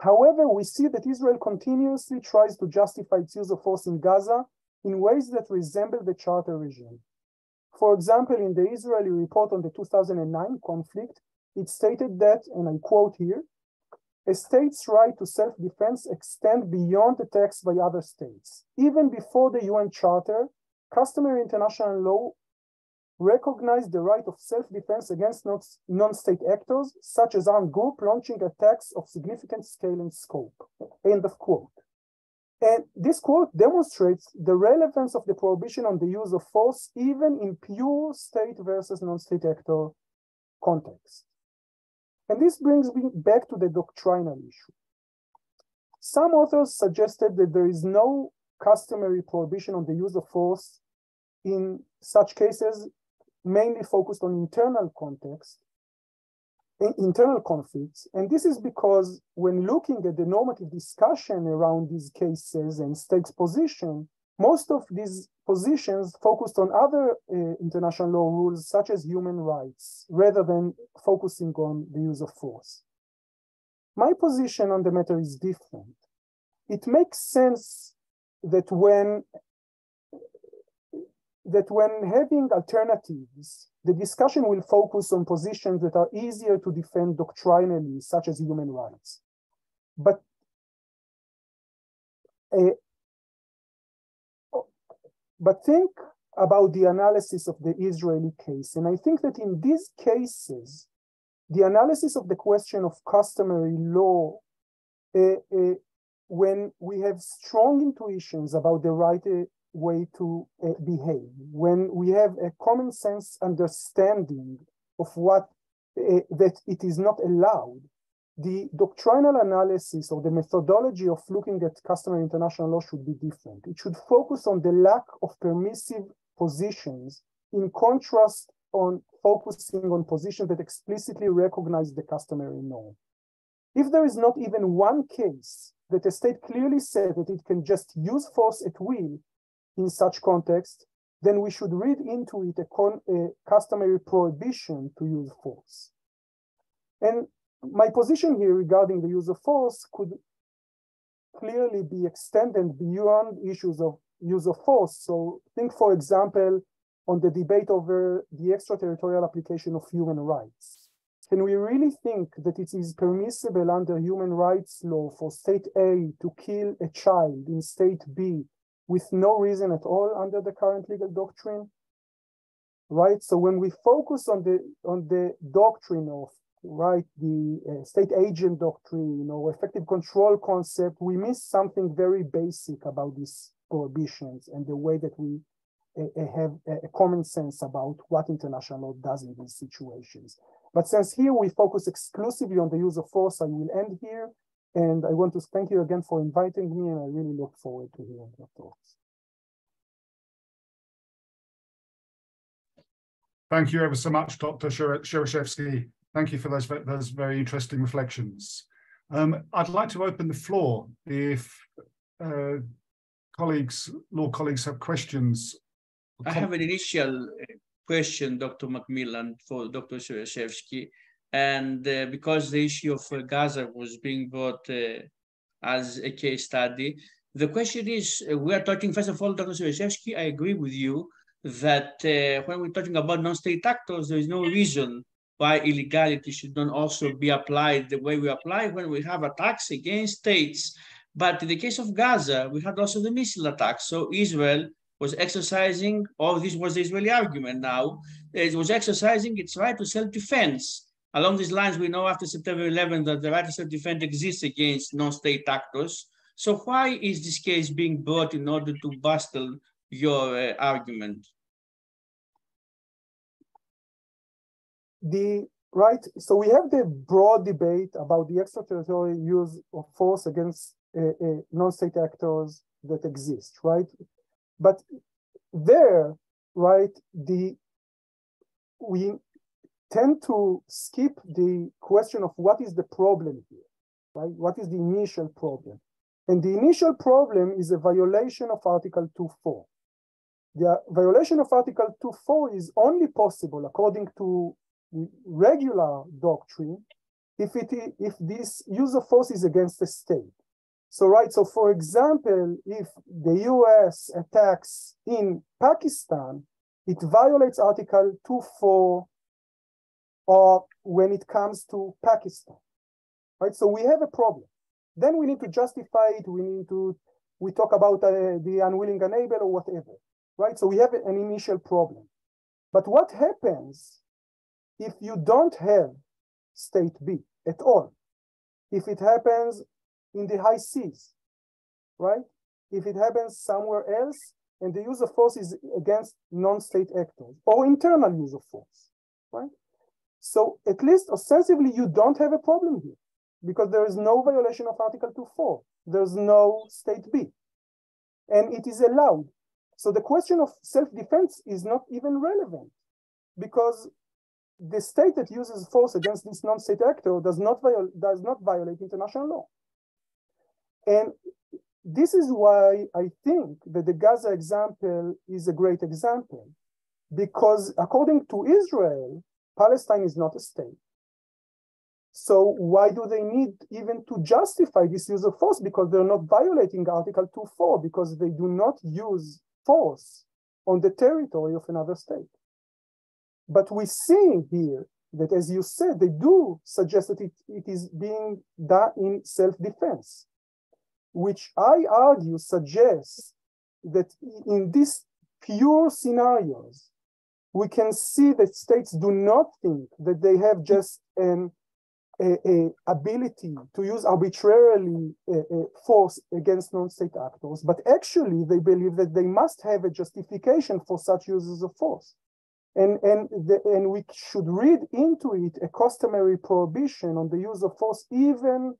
However, we see that Israel continuously tries to justify its use of force in Gaza in ways that resemble the Charter regime. For example, in the Israeli report on the 2009 conflict, it stated that, and I quote here, "A state's right to self-defense extends beyond attacks by other states. Even before the UN Charter, customary international law recognized the right of self-defense against non-state actors, such as armed groups launching attacks of significant scale and scope." End of quote. And this quote demonstrates the relevance of the prohibition on the use of force, even in pure state versus non-state actor context. And this brings me back to the doctrinal issue. Some authors suggested that there is no customary prohibition on the use of force in such cases, mainly focused on internal context, internal conflicts. And this is because when looking at the normative discussion around these cases and states' position, most of these positions focused on other international law rules, such as human rights, rather than focusing on the use of force. My position on the matter is different. It makes sense that when having alternatives, the discussion will focus on positions that are easier to defend doctrinally, such as human rights. But think about the analysis of the Israeli case. And I think that in these cases, the analysis of the question of customary law, when we have strong intuitions about the right way to behave, when we have a common sense understanding of what, that it is not allowed, the doctrinal analysis or the methodology of looking at customary international law should be different. It should focus on the lack of permissive positions in contrast on focusing on positions that explicitly recognize the customary norm. If there is not even one case that a state clearly said that it can just use force at will in such context, then we should read into it a customary prohibition to use force. And my position here regarding the use of force could clearly be extended beyond issues of use of force. So think, for example, on the debate over the extraterritorial application of human rights. Can we really think that it is permissible under human rights law for state A to kill a child in state B with no reason at all under the current legal doctrine? Right? So when we focus on the doctrine of right, the state agent doctrine, effective control concept, we miss something very basic about these prohibitions and the way that we have a common sense about what international law does in these situations. But since here we focus exclusively on the use of force, I will end here. And I want to thank you again for inviting me, and I really look forward to hearing your thoughts. Thank you ever so much, Dr. Shirashevsky. Thank you for those very interesting reflections. I'd like to open the floor if law colleagues have questions. I have an initial question, Dr. Macmillan, for Dr. Shirashevsky. And because the issue of Gaza was being brought as a case study, the question is, we are talking, first of all, Dr. Shirashevsky, I agree with you that when we're talking about non-state actors, there is no reason why illegality should not also be applied the way we apply when we have attacks against states. But in the case of Gaza, we had also the missile attacks. So Israel was exercising, or this was the Israeli argument now, it was exercising its right to self-defense. Along these lines, we know after September 11 that the right to self-defense exists against non-state actors. So why is this case being brought in order to bustle your argument? So we have the broad debate about the extraterritorial use of force against non-state actors that exist, right? But there, right, we tend to skip the question of what is the problem here, right? What is the initial problem? And the initial problem is a violation of Article 2.4. The violation of Article 2.4 is only possible according to regular doctrine if this use of force is against the state. So, right, so for example, if the US attacks in Pakistan, it violates Article 2.4 when it comes to Pakistan, right? So we have a problem. Then we need to justify it. We talk about the unwilling enabler or whatever, right? So we have an initial problem. But what happens if you don't have state B at all? If it happens in the high seas, right? If it happens somewhere else and the use of force is against non-state actors or internal use of force, right? So at least ostensibly, you don't have a problem here, because there is no violation of Article 2.4. There's no state B, and it is allowed. So the question of self-defense is not even relevant, because the state that uses force against this non-state actor does not violate international law. And this is why I think that the Gaza example is a great example, because according to Israel, Palestine is not a state. So why do they need even to justify this use of force? Because they're not violating Article 2.4, because they do not use force on the territory of another state. But we see here that, as you said, they do suggest that it is being done in self-defense, which I argue suggests that in these pure scenarios, we can see that states do not think that they have just an ability to use arbitrarily force against non-state actors, but actually they believe that they must have a justification for such uses of force. And we should read into it a customary prohibition on the use of force even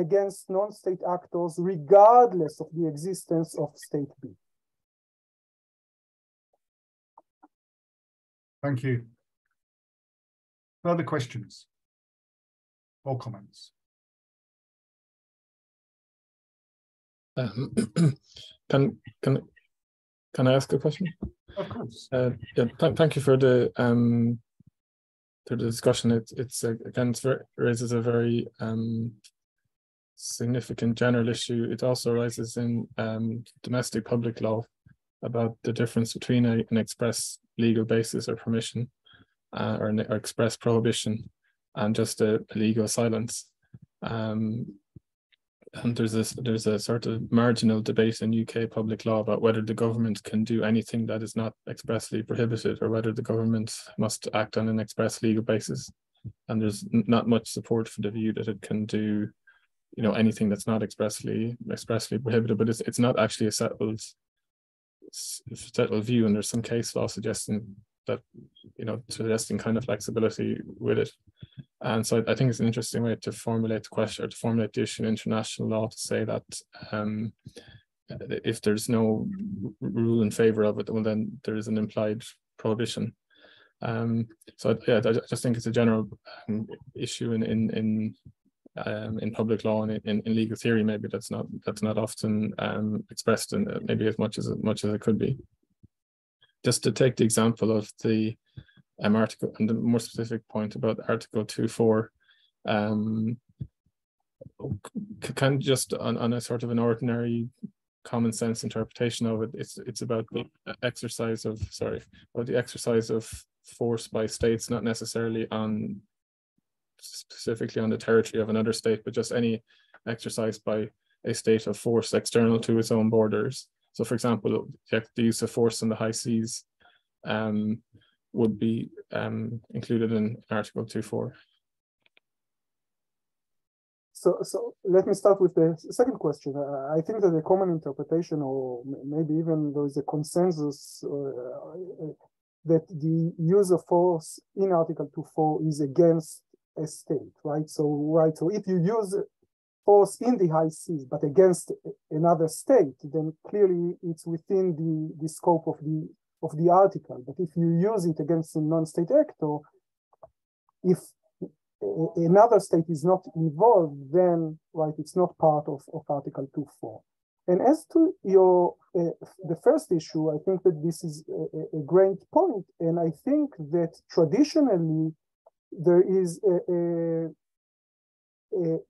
against non-state actors, regardless of the existence of state B. Thank you. Further questions or comments? Can I ask a question? Of course. Yeah. Thank you for the discussion. It raises a very significant general issue. It also arises in domestic public law about the difference between an express legal basis or permission or express prohibition and just a legal silence. And there's a sort of marginal debate in UK public law about whether the government can do anything that is not expressly prohibited or whether the government must act on an express legal basis. and there's not much support for the view that it can do, you know, anything that's not expressly prohibited. But it's not actually a settled view, and there's some case law suggesting that, you know, suggesting kind of flexibility with it. And so I think it's an interesting way to formulate the question, or to formulate the issue in international law, to say that if there's no rule in favor of it, well, then there is an implied prohibition. So yeah, I just think it's a general issue in public law and in legal theory, maybe that's not often expressed, and maybe as much as it could be. Just to take the example of the article, and the more specific point about Article 2.4, kind of just on a sort of an ordinary common sense interpretation of it, it's about the exercise of force by states, not necessarily specifically on the territory of another state, but just any exercise by a state of force external to its own borders. So, for example, the use of force in the high seas would be included in Article 2.4. So let me start with the second question. I think that the common interpretation, or maybe even there is a consensus that the use of force in Article 2.4 is against a state, right? So if you use force in the high seas, but against another state, then clearly it's within the scope of the article. But if you use it against a non-state actor, if another state is not involved, then right, it's not part of Article 2.4. And as to your the first issue, I think that this is a great point, and I think that traditionally there is a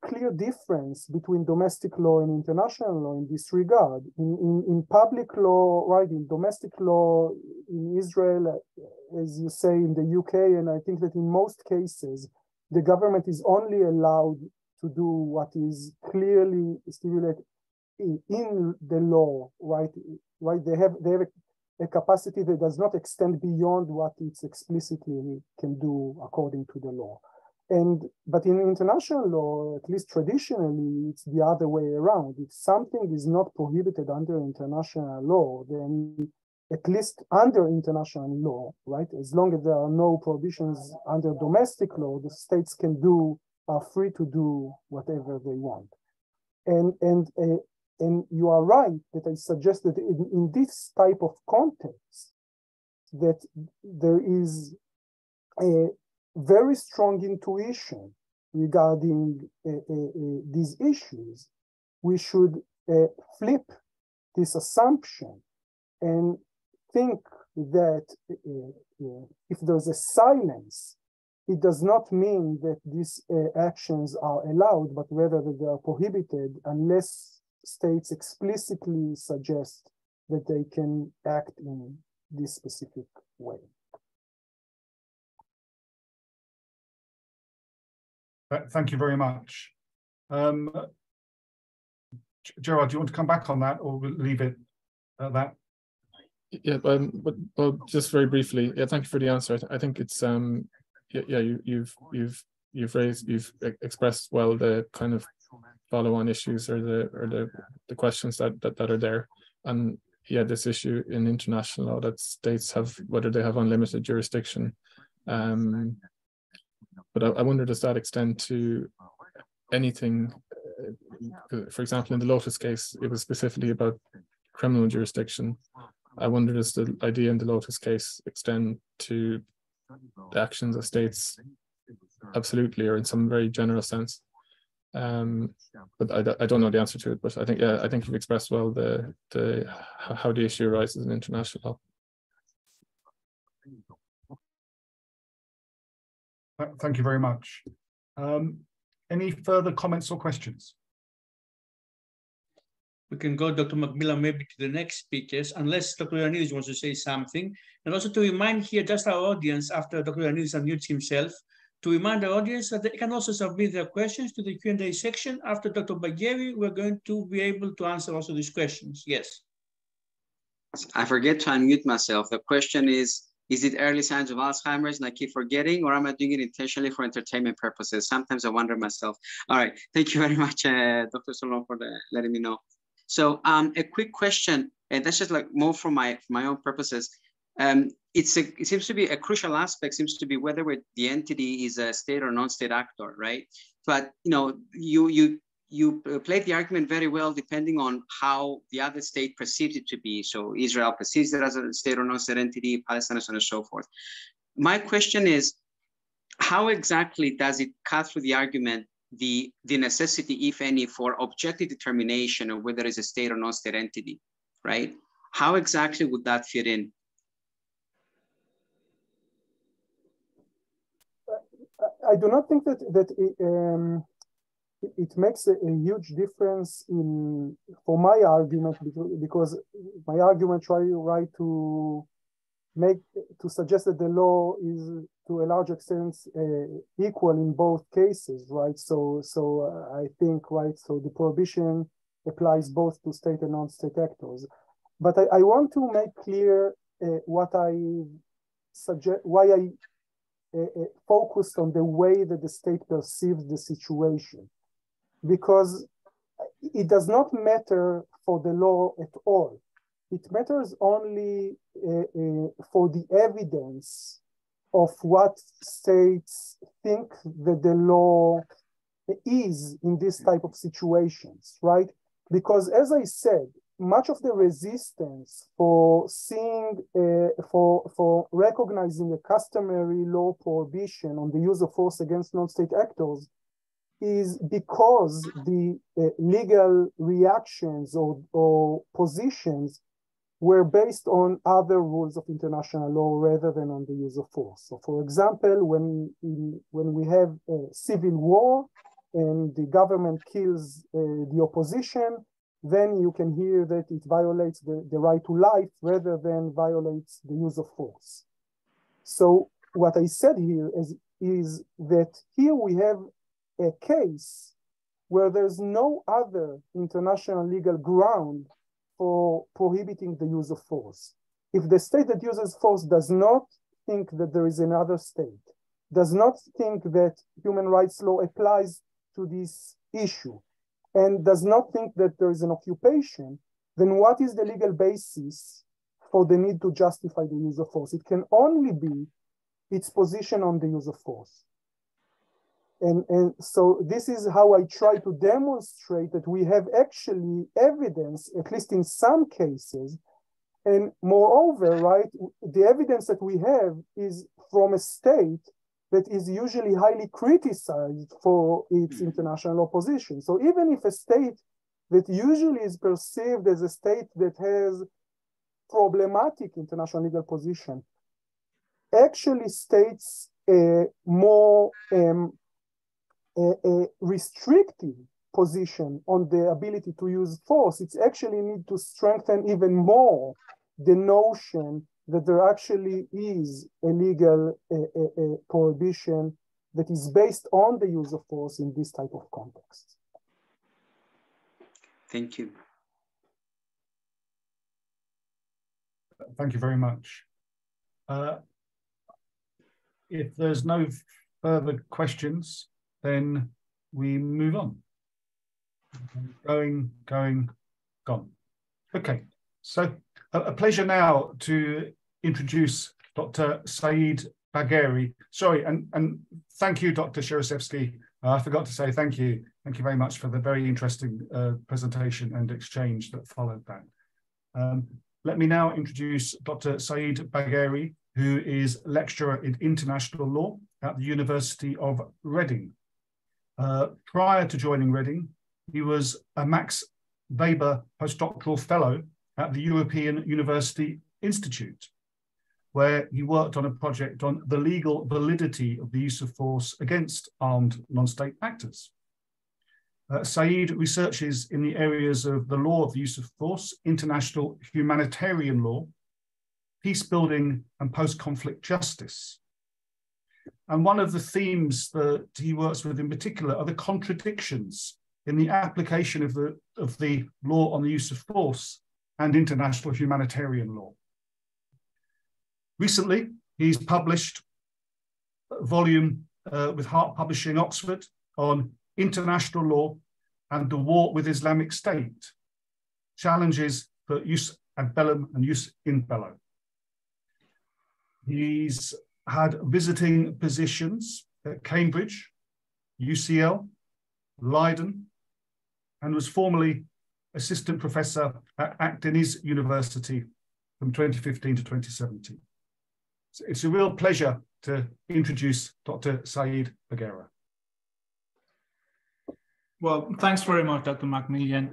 clear difference between domestic law and international law in this regard. In public law, right, in domestic law in Israel, as you say, in the UK, and I think that in most cases, the government is only allowed to do what is clearly stipulated in the law, right? Right, they have a capacity that does not extend beyond what it's explicitly can do according to the law. But in international law, at least traditionally, it's the other way around. If something is not prohibited under international law, then at least under international law, right? As long as there are no prohibitions under domestic law, the states are free to do whatever they want. And you are right that I suggest that in this type of context, that there is a very strong intuition regarding these issues. We should flip this assumption and think that if there's a silence, it does not mean that these actions are allowed, but rather that they are prohibited unless states explicitly suggest that they can act in this specific way. Thank you very much. Gerard, do you want to come back on that, or we'll leave it at that? Yeah, but just very briefly. Yeah, thank you for the answer. I think it's you've expressed well the kind of follow-on issues or the questions that are there, and yeah, this issue in international law that states have, whether they have unlimited jurisdiction. But I wonder, does that extend to anything? For example, in the Lotus case, it was specifically about criminal jurisdiction. I wonder, does the idea in the Lotus case extend to the actions of states absolutely, or in some very general sense? But I don't know the answer to it. But I think you've expressed well how the issue arises in international law. Thank you very much. Any further comments or questions? We can go, Dr. Macmillan, maybe to the next speakers, unless Dr. Ioannidis wants to say something. And also to remind here just our audience, after Dr. Ioannidis unmutes himself, to remind our audience that they can also submit their questions to the Q&A section. After Dr. Bagheri, we're going to be able to answer also these questions. Yes. I forget to unmute myself. The question is, Is it early signs of Alzheimer's and I keep forgetting, or am I doing it intentionally for entertainment purposes? Sometimes I wonder myself. All right, thank you very much, Dr. Solon, for letting me know. So a quick question, and that's just like more for my own purposes. It seems to be a crucial aspect, seems to be whether the entity is a state or non-state actor, right? But you know, you played the argument very well, depending on how the other state perceives it to be. So Israel perceives it as a state or non-state entity, Palestine, so on and so forth. My question is, how exactly does it cut through the argument the necessity, if any, for objective determination of whether it's a state or non-state entity, right? How exactly would that fit in? I do not think that it makes a huge difference for my argument, because my argument tries to suggest that the law is to a large extent equal in both cases, right? So I think, right, so the prohibition applies both to state and non-state actors. But I want to make clear what I suggest, why I focused on the way that the state perceives the situation, because it does not matter for the law at all. It matters only for the evidence of what states think that the law is in this type of situations, right? Because as I said, much of the resistance for seeing, for recognizing a customary law prohibition on the use of force against non-state actors is because the legal reactions or positions were based on other rules of international law rather than on the use of force. So for example, when we have a civil war and the government kills the opposition, then you can hear that it violates the right to life rather than violates the use of force. So what I said here is that here we have a case where there's no other international legal ground for prohibiting the use of force. If the state that uses force does not think that there is another state, does not think that human rights law applies to this issue, and does not think that there is an occupation, then what is the legal basis for the need to justify the use of force? It can only be its position on the use of force. And so this is how I try to demonstrate that we have actually evidence, at least in some cases, and moreover, right, the evidence that we have is from a state that is usually highly criticized for its international opposition. So even if a state that usually is perceived as a state that has problematic international legal position, actually states a more a restrictive position on the ability to use force, it's actually need to strengthen even more the notion that there actually is a legal a prohibition that is based on the use of force in this type of context. Thank you. Thank you very much. If there's no further questions, then we move on. Gone. Okay, so a pleasure now to introduce Dr. Saeed Bagheri. Sorry, and thank you, Dr. Sherasevsky. I forgot to say thank you. Thank you very much for the very interesting presentation and exchange that followed that. Let me now introduce Dr. Saeed Bagheri, who is lecturer in international law at the University of Reading. Prior to joining Reading, he was a Max Weber postdoctoral fellow at the European University Institute, where he worked on a project on the legal validity of the use of force against armed non-state actors. Saeed researches in the areas of the law of the use of force, international humanitarian law, peace building, and post-conflict justice. And one of the themes that he works with in particular are the contradictions in the application of the law on the use of force and international humanitarian law. Recently, He's published a volume with Hart Publishing, Oxford, on international law and the war with Islamic State, challenges for use ad bellum and use in bello. He's had visiting positions at Cambridge, UCL, Leiden, and was formerly assistant professor at Acton's University from 2015 to 2017. So it's a real pleasure to introduce Dr. Saeed Bagheera. Well, thanks very much, Dr. Macmillan.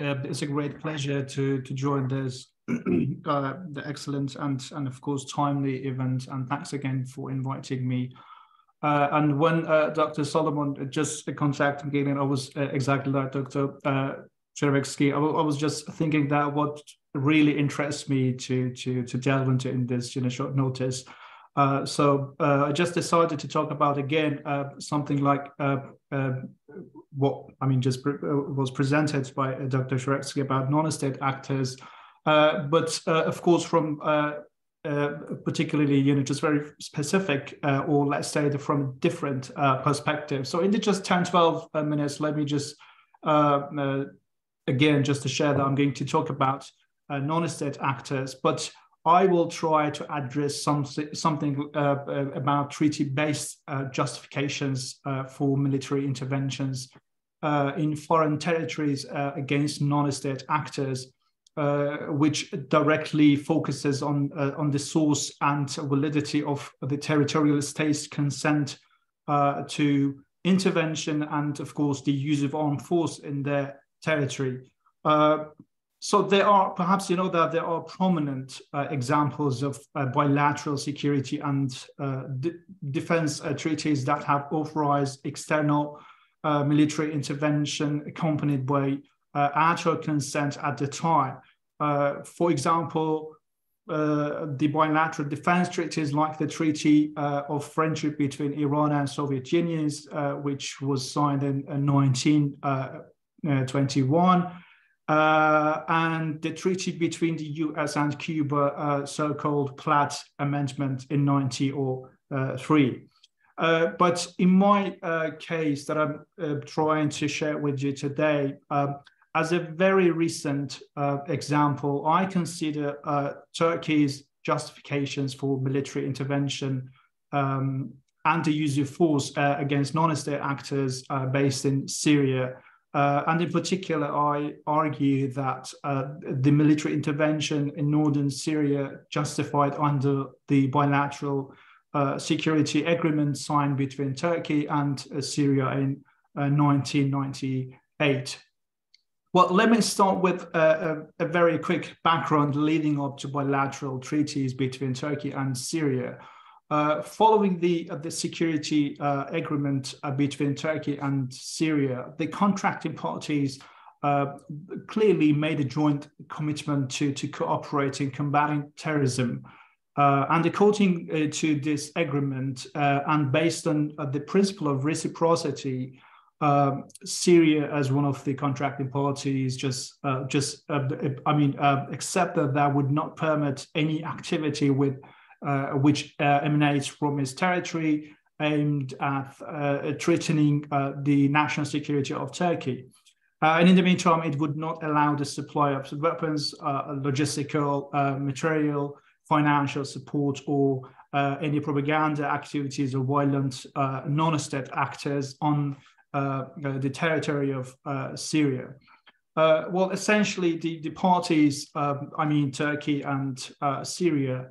It's a great pleasure to join this the excellent and of course timely event, and thanks again for inviting me. And when Dr. Solomon just contacted me, and I was exactly like Dr. Cherevsky, I was just thinking that what really interests me to delve into in this short notice. So I just decided to talk about again something like what I mean just was presented by Dr. Cherevsky about non-state actors, but of course from particularly just very specific or let's say from different perspectives. So in the just 10-12 minutes, let me just again just to share that I'm going to talk about non-state actors, but I will try to address something about treaty-based justifications for military interventions in foreign territories against non-state actors, which directly focuses on the source and validity of the territorial state's consent to intervention and, of course, the use of armed force in their territory. So there are, perhaps you know that there are prominent examples of bilateral security and defense treaties that have authorized external military intervention accompanied by actual consent at the time. For example, the bilateral defense treaties like the Treaty of Friendship between Iran and Soviet Union, which was signed in 1921, and the treaty between the US and Cuba, so-called Platt Amendment in 1903. But in my case that I'm trying to share with you today, as a very recent example, I consider Turkey's justifications for military intervention and the use of force against non-state actors based in Syria. And in particular, I argue that the military intervention in northern Syria justified under the bilateral security agreement signed between Turkey and Syria in 1998. Well, let me start with a very quick background leading up to bilateral treaties between Turkey and Syria. Following the security agreement between Turkey and Syria, the contracting parties clearly made a joint commitment to cooperate in combating terrorism. And according to this agreement, and based on the principle of reciprocity, Syria, as one of the contracting parties, accepted that would not permit any activity with which emanates from its territory aimed at threatening the national security of Turkey. And in the meantime, it would not allow the supply of weapons, logistical material, financial support, or any propaganda activities or violent non-state actors on the territory of Syria. Well, essentially, the parties, Turkey and Syria,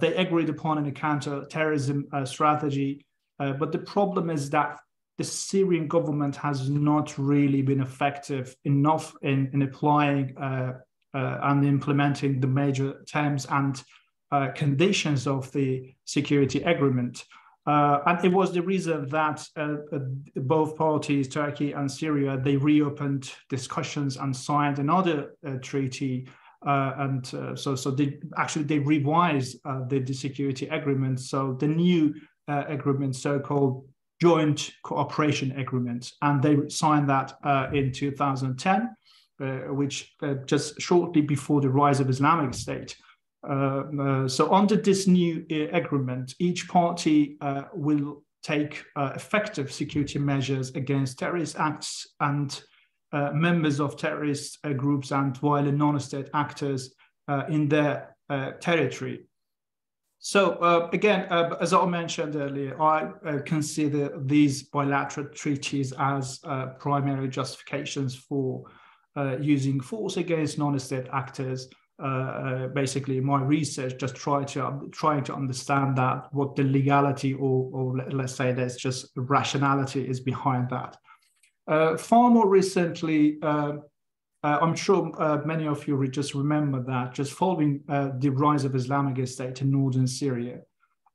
they agreed upon a counter-terrorism strategy, but the problem is that the Syrian government has not really been effective enough in applying and implementing the major terms and conditions of the security agreement. And it was the reason that both parties, Turkey and Syria, they reopened discussions and signed another treaty. So they revised the security agreement. So the new agreement, so-called joint cooperation agreement, and they signed that in 2010, which just shortly before the rise of Islamic State. So under this new agreement, each party will take effective security measures against terrorist acts and members of terrorist groups and violent non-state actors in their territory. So again, as I mentioned earlier, I consider these bilateral treaties as primary justifications for using force against non-state actors. Basically, my research just trying to understand that what the legality or let's say there's just rationality is behind that. Far more recently, I'm sure many of you just remember that just following the rise of Islamic State in northern Syria.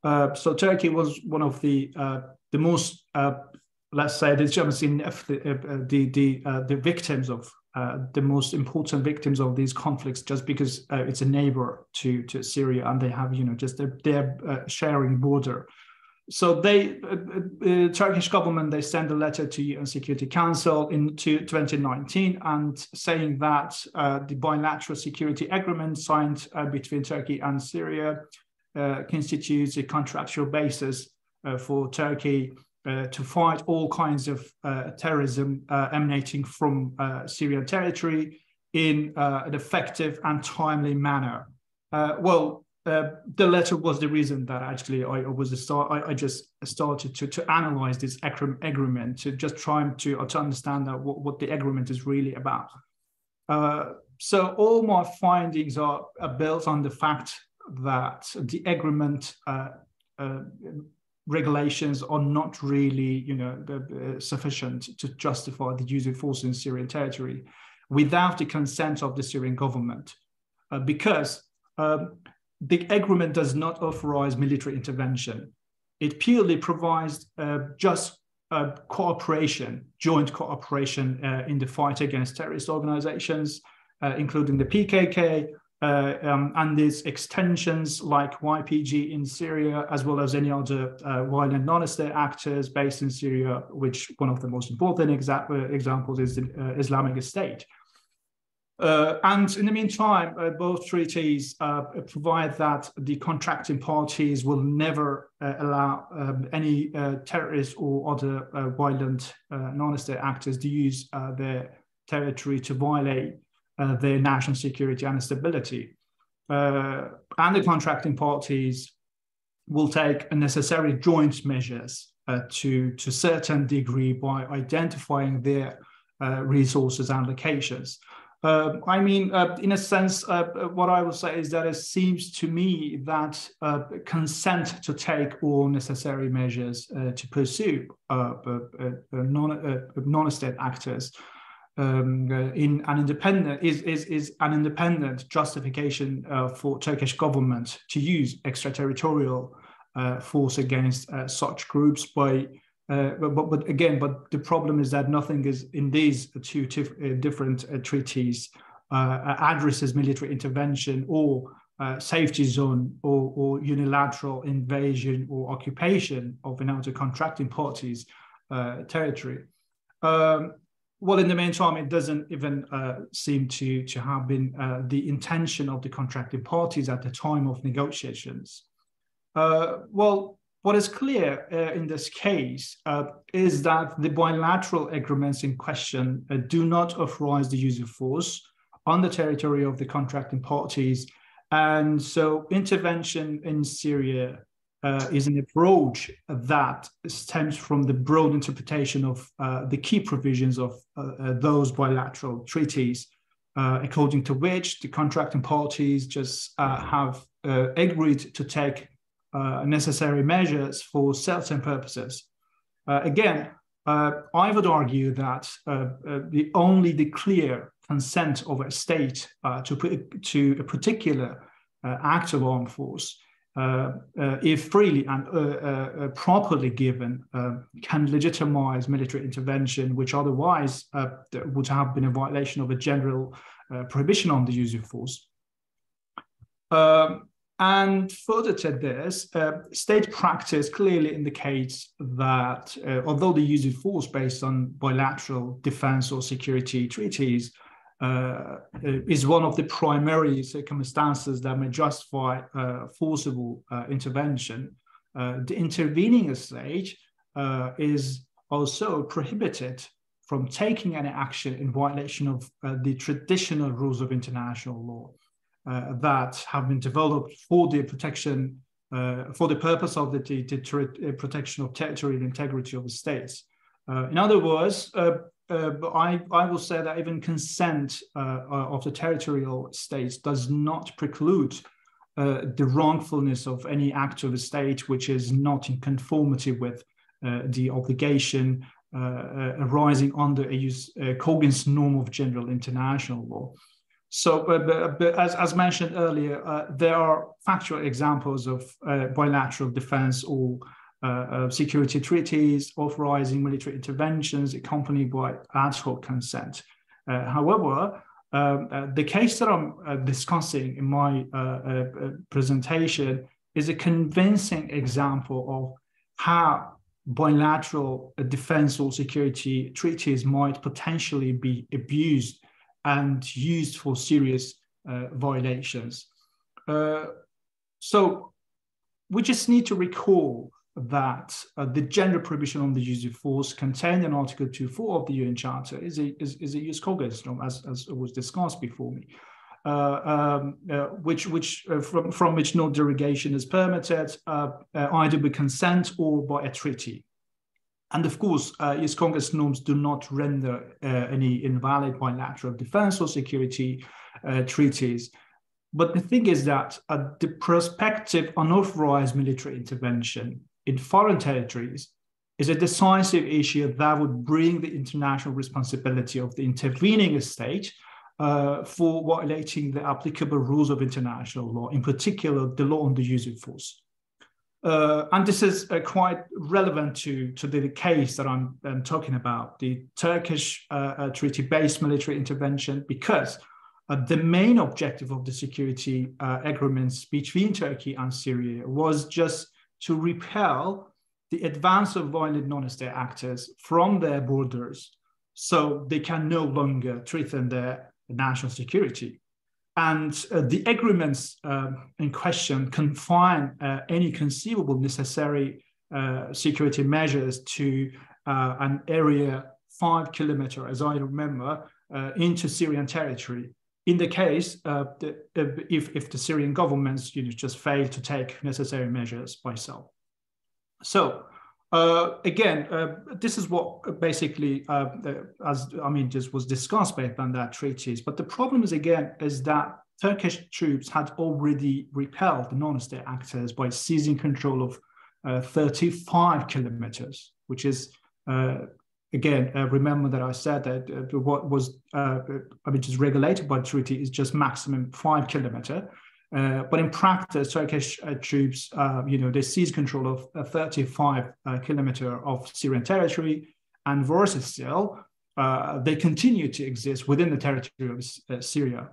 So Turkey was one of the most, let's say, the victims of. The most important victims of these conflicts, just because it's a neighbor to Syria and they have, you know, just their sharing border. So they, Turkish government, they sent a letter to UN Security Council in 2019 and saying that the bilateral security agreement signed between Turkey and Syria constitutes a contractual basis for Turkey to fight all kinds of terrorism emanating from Syrian territory in an effective and timely manner. The letter was the reason that actually I just started to analyze this agreement, to just trying to understand that what the agreement is really about. So all my findings are built on the fact that the agreement regulations are not really, you know, sufficient to justify the use of force in Syrian territory without the consent of the Syrian government, because the agreement does not authorize military intervention. It purely provides just cooperation, joint cooperation in the fight against terrorist organizations, including the PKK, and these extensions like YPG in Syria, as well as any other violent non-state actors based in Syria, which one of the most important examples is the Islamic State. And in the meantime, both treaties provide that the contracting parties will never allow any terrorists or other violent non-state actors to use their territory to violate their national security and stability. And the contracting parties will take necessary joint measures to certain degree by identifying their resources and locations. I mean, in a sense, what I would say is that it seems to me that consent to take all necessary measures to pursue non-state actors in an independent is an independent justification for Turkish government to use extraterritorial force against such groups. By but the problem is that nothing is in these two different treaties addresses military intervention or safety zone or unilateral invasion or occupation of another contracting party's territory. Well, in the meantime, it doesn't even seem to have been the intention of the contracting parties at the time of negotiations. Well, what is clear in this case is that the bilateral agreements in question do not authorize the use of force on the territory of the contracting parties. And so intervention in Syria is an approach that stems from the broad interpretation of the key provisions of those bilateral treaties, according to which the contracting parties just have agreed to take necessary measures for certain purposes. Again, I would argue that only the clear consent of a state to a particular act of armed force, if freely and properly given, can legitimize military intervention, which otherwise would have been a violation of a general prohibition on the use of force. And further to this, state practice clearly indicates that although the use of force based on bilateral defense or security treaties is one of the primary circumstances that may justify forcible intervention, the intervening stage is also prohibited from taking any action in violation of the traditional rules of international law that have been developed for the protection, for the purpose of the protection of territorial integrity of the states. In other words, I will say that even consent of the territorial states does not preclude the wrongfulness of any act of a state which is not in conformity with the obligation arising under a Kogan's norm of general international law. So, but as mentioned earlier, there are factual examples of bilateral defense or security treaties authorizing military interventions accompanied by ad hoc consent. However, the case that I'm discussing in my presentation is a convincing example of how bilateral defense or security treaties might potentially be abused and used for serious violations. So we just need to recall that the general prohibition on the use of force contained in Article 2.4 of the UN Charter is a US Kogan's norm, as was discussed before me, from which no derogation is permitted, either by consent or by a treaty. And of course, US Kogan's norms do not render any invalid bilateral defense or security treaties. But the thing is that the prospective unauthorized military intervention in foreign territories is a decisive issue that would bring the international responsibility of the intervening state for violating the applicable rules of international law, in particular the law on the use of force. And this is quite relevant to the case that I'm talking about, the Turkish treaty-based military intervention, because the main objective of the security agreements between Turkey and Syria was just to repel the advance of violent non-state actors from their borders so they can no longer threaten their national security. And the agreements in question confine any conceivable necessary security measures to an area 5 kilometers, as I remember, into Syrian territory. In the case, if the Syrian governments just fail to take necessary measures by itself. So again, this is what basically, just was discussed based on that treaties. But the problem is, again, is that Turkish troops had already repelled the non-state actors by seizing control of 35 kilometers, which is, again, remember that I said that what was just regulated by treaty is just maximum 5 kilometers. But in practice, Turkish troops, they seized control of 35 kilometers of Syrian territory, and worse still, they continue to exist within the territory of Syria,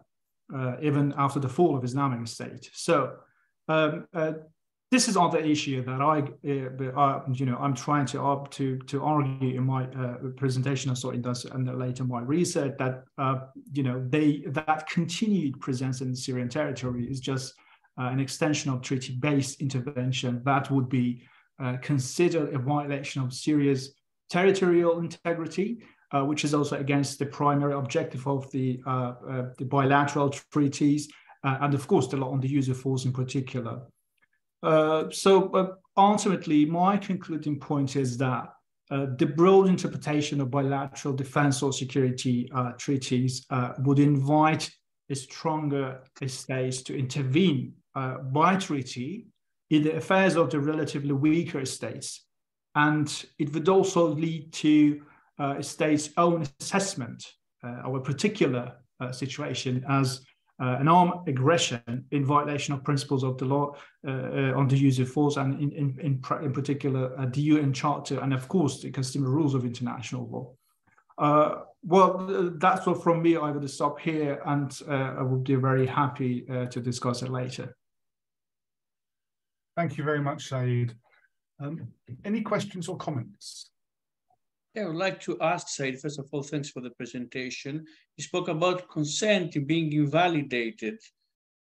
even after the fall of Islamic State. So this is another issue that I'm trying to argue in my presentation, also in this and later my research, that that continued presence in the Syrian territory is just an extension of treaty-based intervention that would be considered a violation of Syria's territorial integrity, which is also against the primary objective of the bilateral treaties and, of course, the law on the use of force in particular. Ultimately, my concluding point is that the broad interpretation of bilateral defense or security treaties would invite a stronger states to intervene by treaty in the affairs of the relatively weaker states. And it would also lead to a state's own assessment of a particular situation as an armed aggression in violation of principles of the law on the use of force, and in particular the UN Charter, and of course the customary rules of international law. That's all from me. I will stop here, and I will be very happy to discuss it later. Thank you very much, Saeed. Any questions or comments? I would like to ask Said, first of all, thanks for the presentation. You spoke about consent being invalidated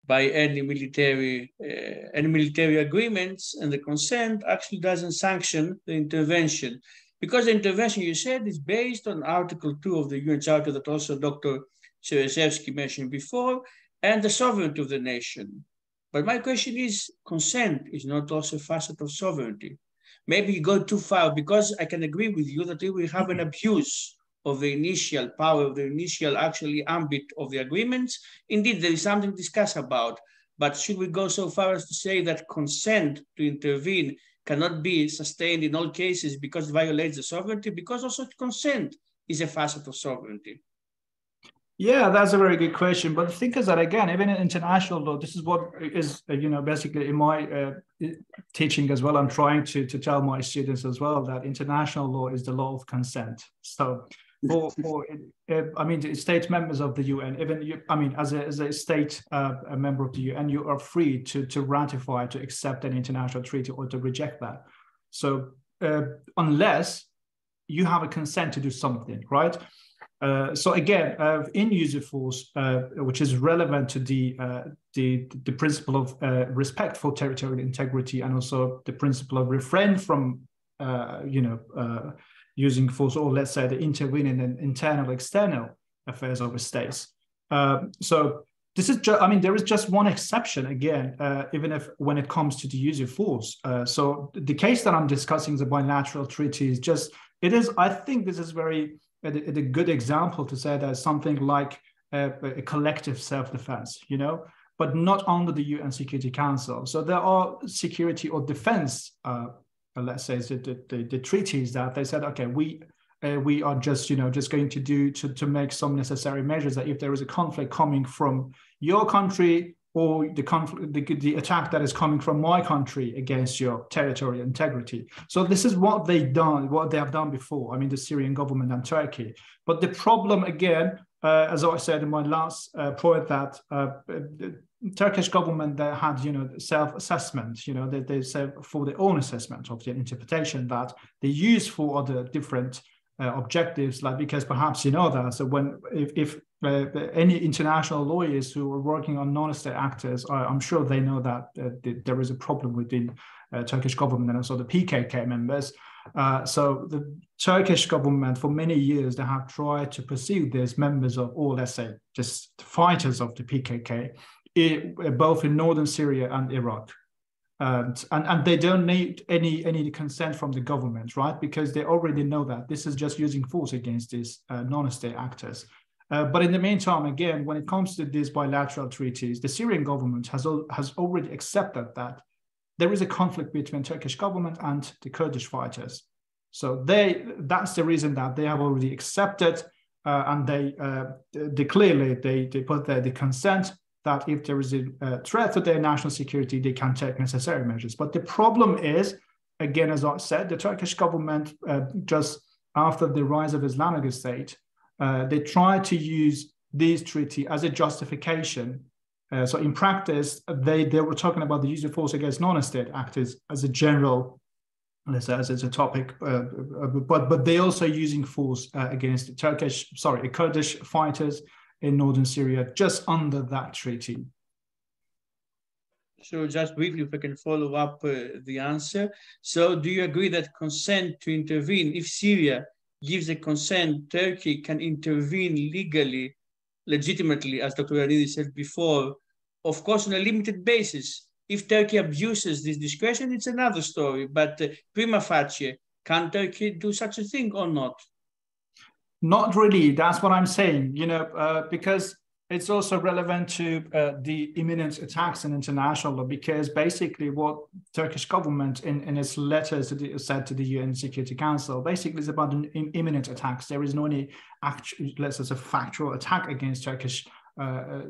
by any military agreements, and the consent actually doesn't sanction the intervention. Because the intervention, you said, is based on Article 2 of the UN Charter that also Dr. Sereshevsky mentioned before, and the sovereignty of the nation. But my question is, consent is not also a facet of sovereignty. Maybe you go too far, because I can agree with you that if we have an abuse of the initial power, of the initial actually ambit of the agreements, indeed, there is something to discuss about. But should we go so far as to say that consent to intervene cannot be sustained in all cases because it violates the sovereignty? Because also consent is a facet of sovereignty. Yeah, that's a very good question. But the thing is that, again, even in international law, this is what is, basically in my teaching as well, I'm trying to tell my students as well that international law is the law of consent. So for state members of the UN, even you, as a state a member of the UN, you are free to ratify, to accept an international treaty or to reject that. So unless you have a consent to do something, right? So again, in use of force, which is relevant to the principle of respect for territorial integrity, and also the principle of refrain from, using force, or let's say the intervening in internal, external affairs of states. So this is just, there is just one exception again, even if when it comes to the use of force. So the case that I'm discussing, the bilateral treaty, is just, I think this is very, a good example to say that something like a collective self-defense, but not under the UN Security Council. So there are security or defense, let's say the treaties that they said, okay, we are just, just going to make some necessary measures that if there is a conflict coming from your country, or the attack that is coming from my country against your territorial integrity. So this is what they've done, what they have done before, the Syrian government and Turkey. But the problem, again, as I said in my last point, that the Turkish government, they had, self-assessment, they said for their own assessment of the interpretation that they use for other different objectives, because perhaps that, so if any international lawyers who are working on non-state actors, I'm sure they know that there is a problem within Turkish government and also the PKK members. So the Turkish government for many years, they have tried to pursue these members of, or let's say just fighters of the PKK, both in northern Syria and Iraq. And they don't need any consent from the government, right? Because they already know that this is just using force against these non-state actors. But in the meantime, again, when it comes to these bilateral treaties, the Syrian government has already accepted that there is a conflict between Turkish government and the Kurdish fighters. So that's the reason that they have already accepted, and they clearly they put their consent that if there is a threat to their national security, they can take necessary measures. But the problem is, again, as I said, the Turkish government, just after the rise of Islamic State, they tried to use this treaty as a justification. So in practice, they were talking about the use of force against non-state actors as a general, let's say, as a topic, but they also using force against the Kurdish fighters in northern Syria, just under that treaty. So just briefly, if I can follow up the answer. So do you agree that consent to intervene, if Syria gives the consent, Turkey can intervene legally, legitimately, as Dr. Ioannidis said before, of course, on a limited basis. If Turkey abuses this discretion, it's another story, but prima facie, can Turkey do such a thing or not? Not really, that's what I'm saying, because it's also relevant to the imminent attacks in international law, because basically what Turkish government in its letters said to the UN Security Council, basically is about an imminent attacks. There is no any actual, let's say, factual attack against Turkish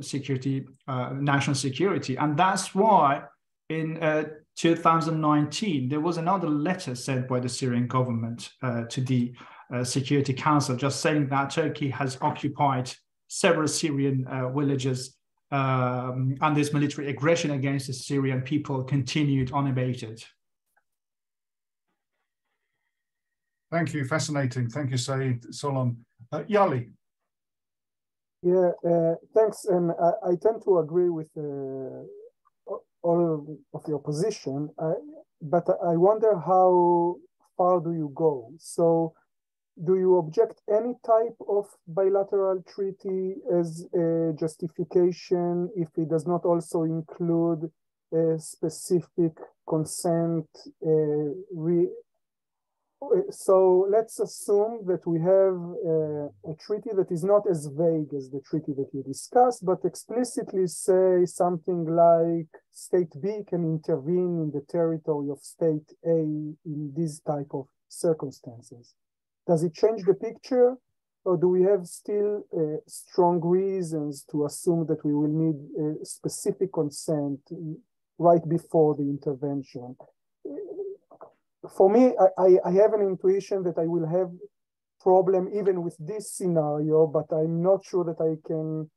security, national security. And that's why in 2019, there was another letter sent by the Syrian government to the Security Council, just saying that Turkey has occupied several Syrian villages, and this military aggression against the Syrian people continued unabated. Thank you, fascinating. Thank you, Saeed, Solon. Yali. Yeah, thanks. And I tend to agree with all of your position, but I wonder how far do you go? So do you object any type of bilateral treaty as a justification if it does not also include a specific consent? So let's assume that we have a treaty that is not as vague as the treaty that you discussed, but explicitly say something like state B can intervene in the territory of state A in these type of circumstances. Does it change the picture, or do we have still strong reasons to assume that we will need specific consent right before the intervention? For me, I have an intuition that I will have problem even with this scenario, but I'm not sure that I can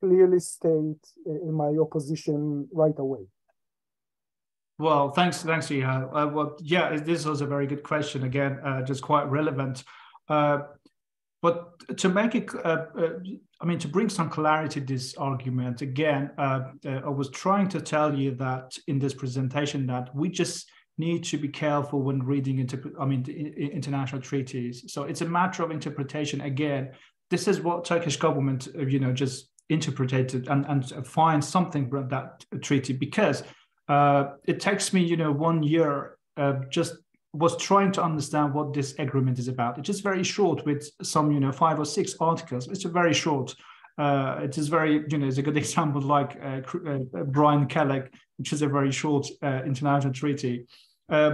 clearly state my opposition right away. Well, thanks, Iha. Well, yeah, this was a very good question. Again, just quite relevant. But to make it, I mean, to bring some clarity to this argument, again, I was trying to tell you that in this presentation that we just need to be careful when reading international treaties. So it's a matter of interpretation. Again, this is what Turkish government, just interpreted and find something from that treaty, because it takes me, 1 year just was trying to understand what this agreement is about. It's just very short with some, 5 or 6 articles. It's a very short. It is very, it's a good example like Brian Kellogg, which is a very short international treaty.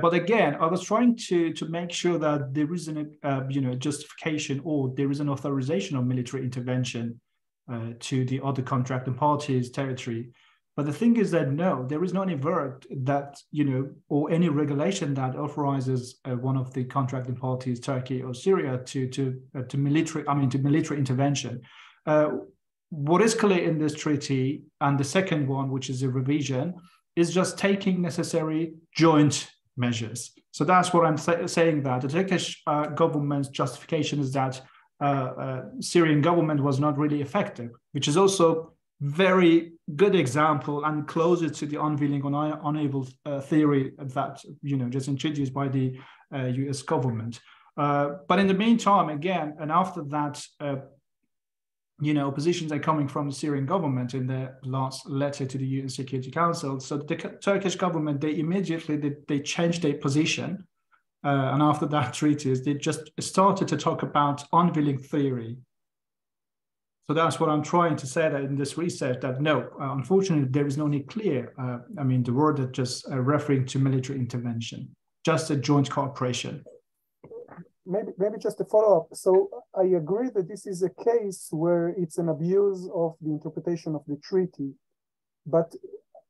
But again, I was trying to make sure that there is an, justification or there is an authorization of military intervention to the other contracting parties' territory. But the thing is that no, there is not any word that, or any regulation that authorizes one of the contracting parties, Turkey or Syria, to military intervention. What is clear in this treaty, and the second one, which is a revision, is just taking necessary joint measures. So that's what I'm saying, that the Turkish government's justification is that Syrian government was not really effective, which is also very good example and closer to the unwilling or unable theory that, just introduced by the US government. But in the meantime, again, and after that, positions are coming from the Syrian government in their last letter to the UN Security Council. So the Turkish government, they immediately, they changed their position. And after that treaties, they just started to talk about unwilling theory. So that's what I'm trying to say, that in this research, that no, unfortunately, there is no need clear, the word that just referring to military intervention, just a joint cooperation. Maybe just a follow-up. So I agree that this is a case where it's an abuse of the interpretation of the treaty, but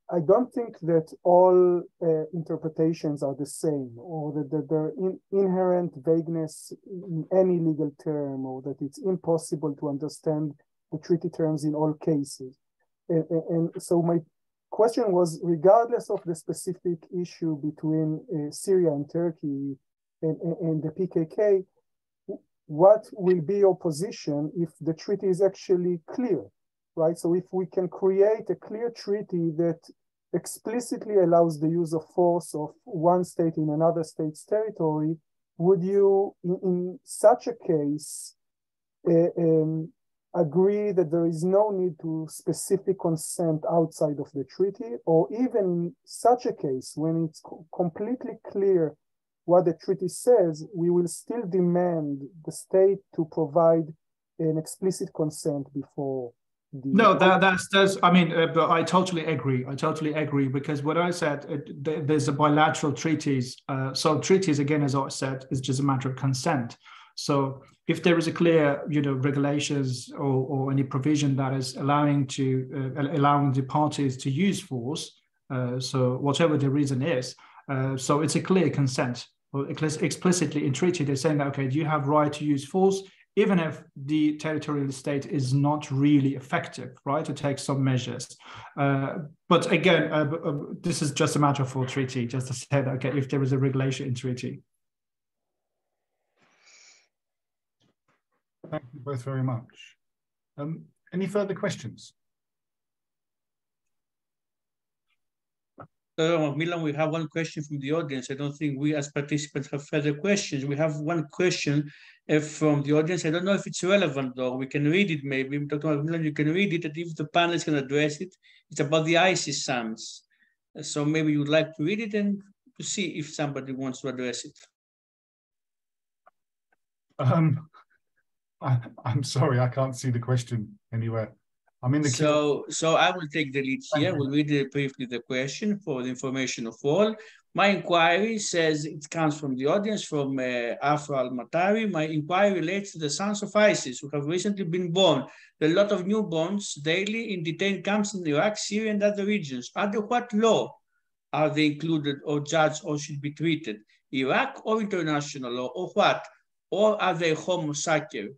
I don't think that all interpretations are the same, or that there is inherent vagueness in any legal term, or that it's impossible to understand the treaty terms in all cases. And so my question was, regardless of the specific issue between Syria and Turkey, and the PKK, what will be your position if the treaty is actually clear, right? So if we can create a clear treaty that explicitly allows the use of force of one state in another state's territory, would you, in such a case, agree that there is no need to specific consent outside of the treaty? Or even in such a case, when it's completely clear what the treaty says, we will still demand the state to provide an explicit consent before the... No, that's but I totally agree. Because what I said, there's a bilateral treaties. So treaties, again, as I said, is just a matter of consent. So if there is a clear, regulations or any provision that is allowing the parties to use force, so whatever the reason is, so it's a clear consent. Well, explicitly in treaty, they're saying that, okay, you have right to use force, even if the territorial state is not really effective, right, to take some measures. But again, this is just a matter for treaty, just to say that, okay, if there is a regulation in treaty. Thank you both very much. Any further questions? Milan, we have one question from the audience. I don't think we as participants have further questions. We have one question from the audience. I don't know if it's relevant though. We can read it maybe. Dr. Milan, you can read it, and if the panelists can address it, it's about the ISIS SAMs. So maybe you would like to read it and to see if somebody wants to address it. I'm sorry, I can't see the question anywhere. I mean, so I will take the lead here. We'll read briefly the question for the information of all. My inquiry says, it comes from the audience, from Afra Al-Matari. My inquiry relates to the sons of ISIS who have recently been born. There are a lot of newborns daily in detained camps in Iraq, Syria, and other regions. Under what law are they included or judged or should be treated? Iraq or international law or what? Or are they homo sacer?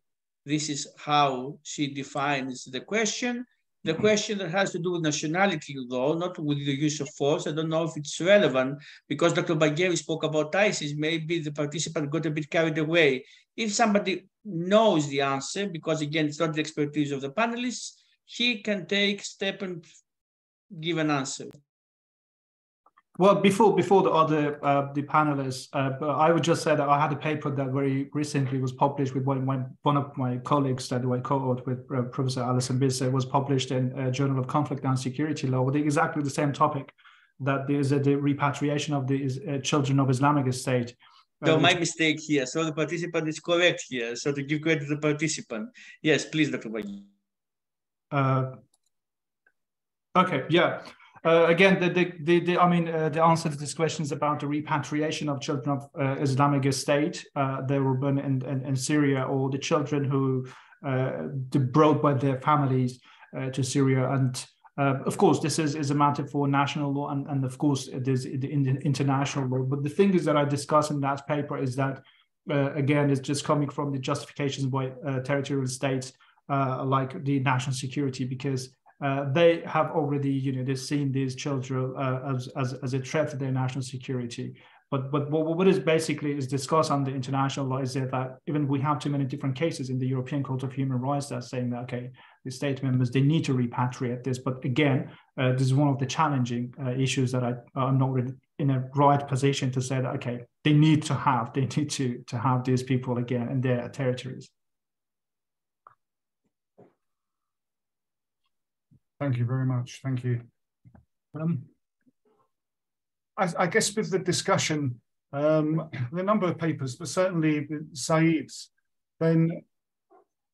This is how she defines the question. The question that has to do with nationality, though, not with the use of force. I don't know if it's relevant because Dr. Bagheri spoke about ISIS. Maybe the participant got a bit carried away. If somebody knows the answer, because again, it's not the expertise of the panelists, he can take step and give an answer. Well, before the other the panelists, I would just say that I had a paper that very recently was published with one of my colleagues that I co-authored with Professor Alison Bisser. It was published in Journal of Conflict and Security Law with exactly the same topic, that there is the repatriation of the children of Islamic State. So my mistake here. So the participant is correct here. So to give credit to the participant. Yes, please, Dr. Bagheri. Okay, yeah. Again, the answer to this question is about the repatriation of children of Islamic State. They were born in Syria, or the children who brought by their families to Syria. And of course, this is a matter for national law, and of course, it is in the international law. But the thing is that I discuss in that paper is that, again, it's just coming from the justifications by territorial states like the national security, because they have already, they've seen these children as a threat to their national security. But what is basically is discussed under international law is that even we have too many different cases in the European Court of Human Rights that are saying that, okay, the state members, they need to repatriate this. But again, this is one of the challenging issues that I'm not really in a right position to say that, okay, they need to have these people again in their territories. Thank you very much. Thank you. I guess with the discussion, the number of papers, but certainly Saeed's, then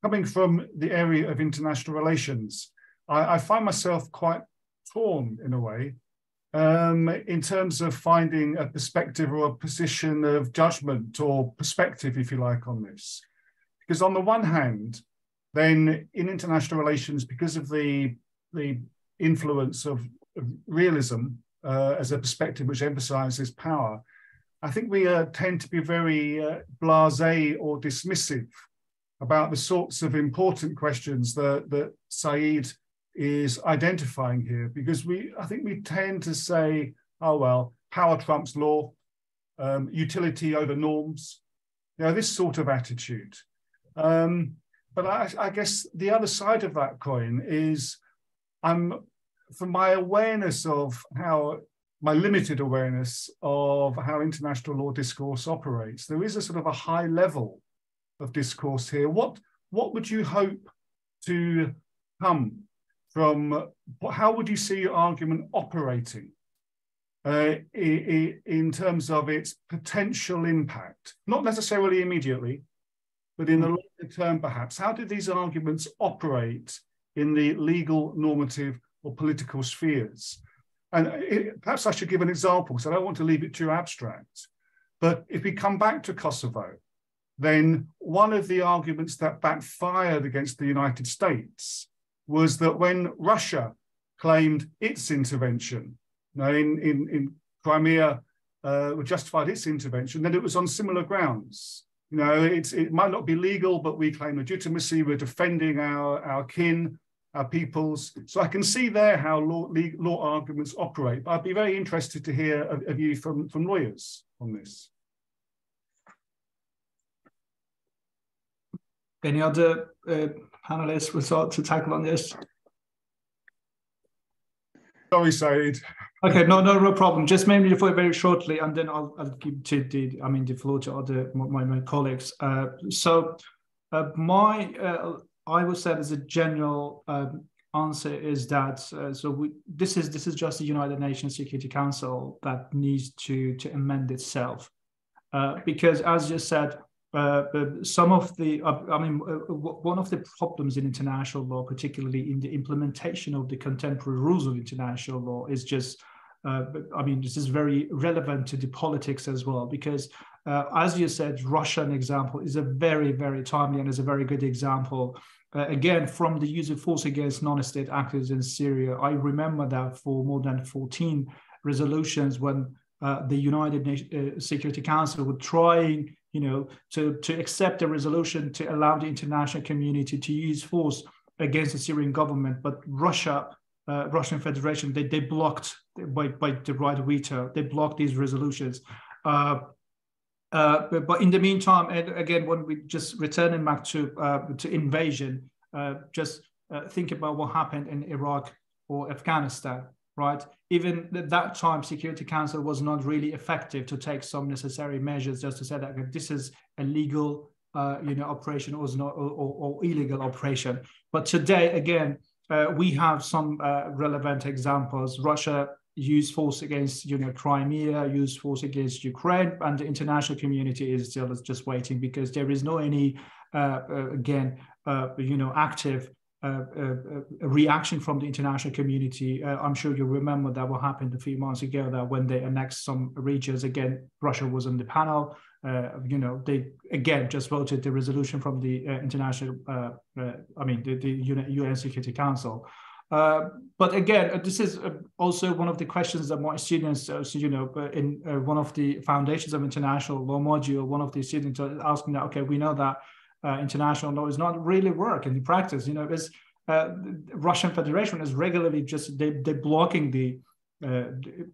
coming from the area of international relations, I find myself quite torn in a way in terms of finding a perspective or a position of judgment or perspective, if you like, on this. Because on the one hand, then in international relations, because of the influence of realism as a perspective which emphasizes power, I think we tend to be very blasé or dismissive about the sorts of important questions that Saeed is identifying here, because I think we tend to say, oh, well, power trumps law, utility over norms, this sort of attitude. But I guess the other side of that coin is, from my awareness of how, my limited awareness of how international law discourse operates, there is a sort of a high level of discourse here. What would you hope to come from? How would you see your argument operating in terms of its potential impact? Not necessarily immediately, but in the longer term, perhaps. How do these arguments operate in the legal, normative, or political spheres? And perhaps I should give an example, because I don't want to leave it too abstract. But if we come back to Kosovo, then one of the arguments that backfired against the United States was that when Russia claimed its intervention, in Crimea, justified its intervention, then it was on similar grounds. It might not be legal, but we claim legitimacy, we're defending our kin, our peoples. So I can see there how law arguments operate. But I'd be very interested to hear a view from lawyers on this. Any other panelists would thought to tackle on this? Sorry, Saeed. Okay, no problem. Just maybe very shortly, and then I'll give to the, the floor to other my colleagues. I would say as a general answer is that this is just the United Nations Security Council that needs to amend itself, because as you said, one of the problems in international law, particularly in the implementation of the contemporary rules of international law, is just, this is very relevant to the politics as well, because as you said, Russian example is a very, very timely and is a very good example. Again, from the use of force against non-state actors in Syria, I remember that for more than 14 resolutions when the United Nations Security Council were trying to accept a resolution to allow the international community to use force against the Syrian government, but Russian Federation, they blocked by the right veto. They blocked these resolutions. But in the meantime, and again, when we just returning back to invasion, think about what happened in Iraq or Afghanistan, right? Even at that time, Security Council was not really effective to take some necessary measures just to say that this is a legal operation or illegal operation. But today, again, we have some relevant examples. Russia used force against Crimea, used force against Ukraine, and the international community is still just waiting because there is no any, active reaction from the international community. I'm sure you remember that what happened a few months ago, that when they annexed some regions, again, Russia was on the panel. They again just voted the resolution from the international, the UN Security Council. But again, this is also one of the questions that my students, in one of the foundations of international law module, one of the students asked me that, okay, we know that international law is not really work in the practice. It's Russian Federation is regularly just they're blocking the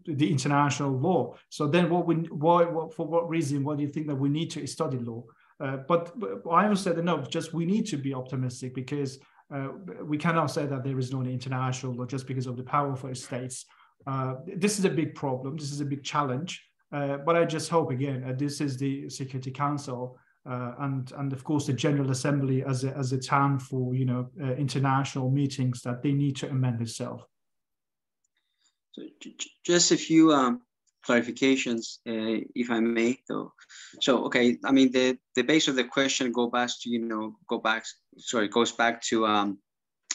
international law. So then, for what reason? What do you think that we need to study law? But I would say that no, just we need to be optimistic because we cannot say that there is no international law just because of the powerful states. This is a big problem. This is a big challenge. But I just hope again this is the Security Council. And of course the General Assembly as a town for international meetings that they need to amend itself. So just a few clarifications, if I may, though. So okay, the base of the question goes back to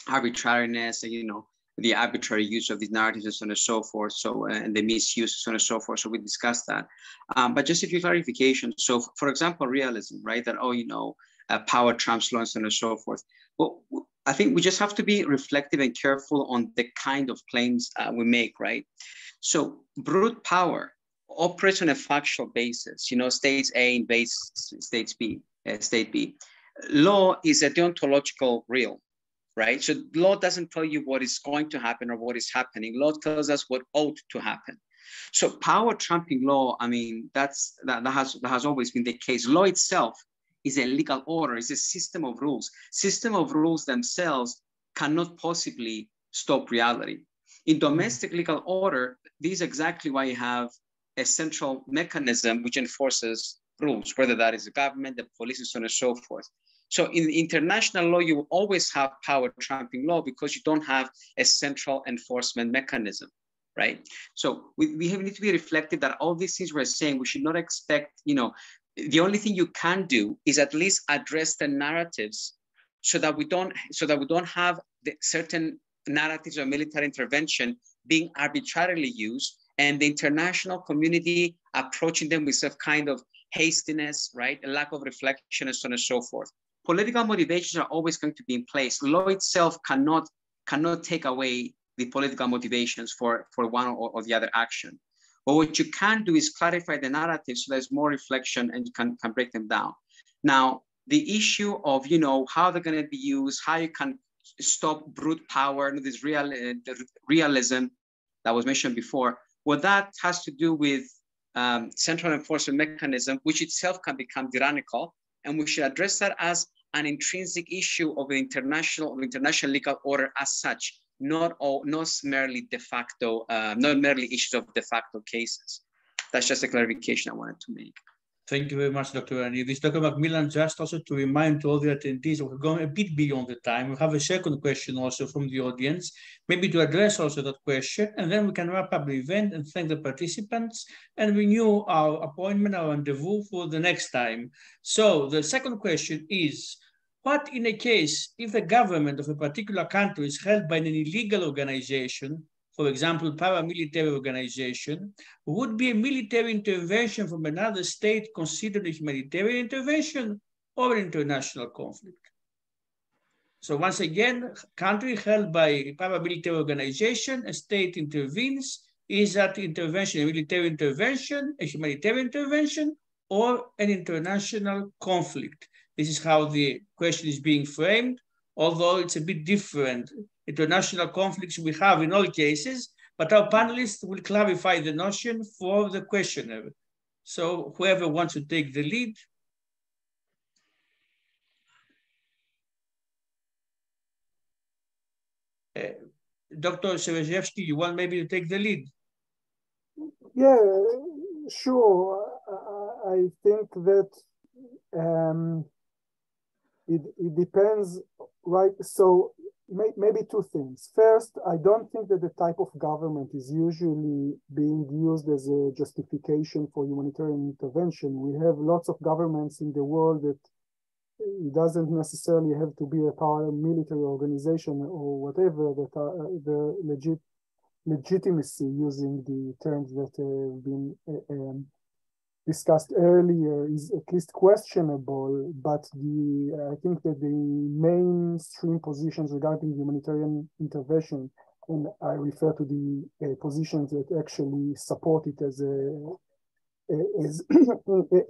arbitrariness and the arbitrary use of these narratives and so on and so forth, and the misuse and so on and so forth. So we discussed that, but just a few clarifications. So for example, realism, right? That, power trumps law and so on and so forth. Well, I think we just have to be reflective and careful on the kind of claims we make, right? So brute power operates on a factual basis, states A invades state B. Law is a deontological realm. Right? So law doesn't tell you what is going to happen or what is happening. Law tells us what ought to happen. So power trumping law, that has always been the case. Law itself is a legal order, it's a system of rules. System of rules themselves cannot possibly stop reality. In domestic legal order, this is exactly why you have a central mechanism which enforces rules, whether that is the government, the police, and so on and so forth. So in international law, you will always have power trumping law because you don't have a central enforcement mechanism, right? So we need to be reflective that all these things we're saying, we should not expect, the only thing you can do is at least address the narratives so that we don't have the certain narratives of military intervention being arbitrarily used and the international community approaching them with some kind of hastiness, right? A lack of reflection and so on and so forth. Political motivations are always going to be in place. Law itself cannot take away the political motivations for one or the other action. But what you can do is clarify the narrative so there's more reflection and you can break them down. Now, the issue of how they're going to be used, how you can stop brute power, this realism that was mentioned before, well, that has to do with central enforcement mechanism, which itself can become tyrannical. And we should address that as an intrinsic issue of the international legal order as such, not merely issues of de facto cases. That's just a clarification I wanted to make. Thank you very much, Dr. Rani. This Dr. Macmillan, just also to remind to all the attendees, we've gone a bit beyond the time. We have a second question also from the audience, maybe to address also that question, and then we can wrap up the event and thank the participants and renew our appointment, our rendezvous for the next time. So the second question is, what in a case if the government of a particular country is held by an illegal organization, for example, paramilitary organization, would be a military intervention from another state considered a humanitarian intervention or an international conflict? So once again, country held by a paramilitary organization, a state intervenes. Is that intervention a military intervention, a humanitarian intervention, or an international conflict? This is how the question is being framed, although it's a bit different. International conflicts we have in all cases, but our panelists will clarify the notion for the questioner. So whoever wants to take the lead. Dr. Serezhevsky, you want maybe to take the lead? Yeah, sure. I think that it depends, right? So maybe two things. First, I don't think that the type of government is usually being used as a justification for humanitarian intervention. We have lots of governments in the world that it doesn't necessarily have to be a paramilitary organization or whatever, that the legitimacy, using the terms that have been discussed earlier, is at least questionable, but I think that the mainstream positions regarding humanitarian intervention, and I refer to the positions that actually support it as a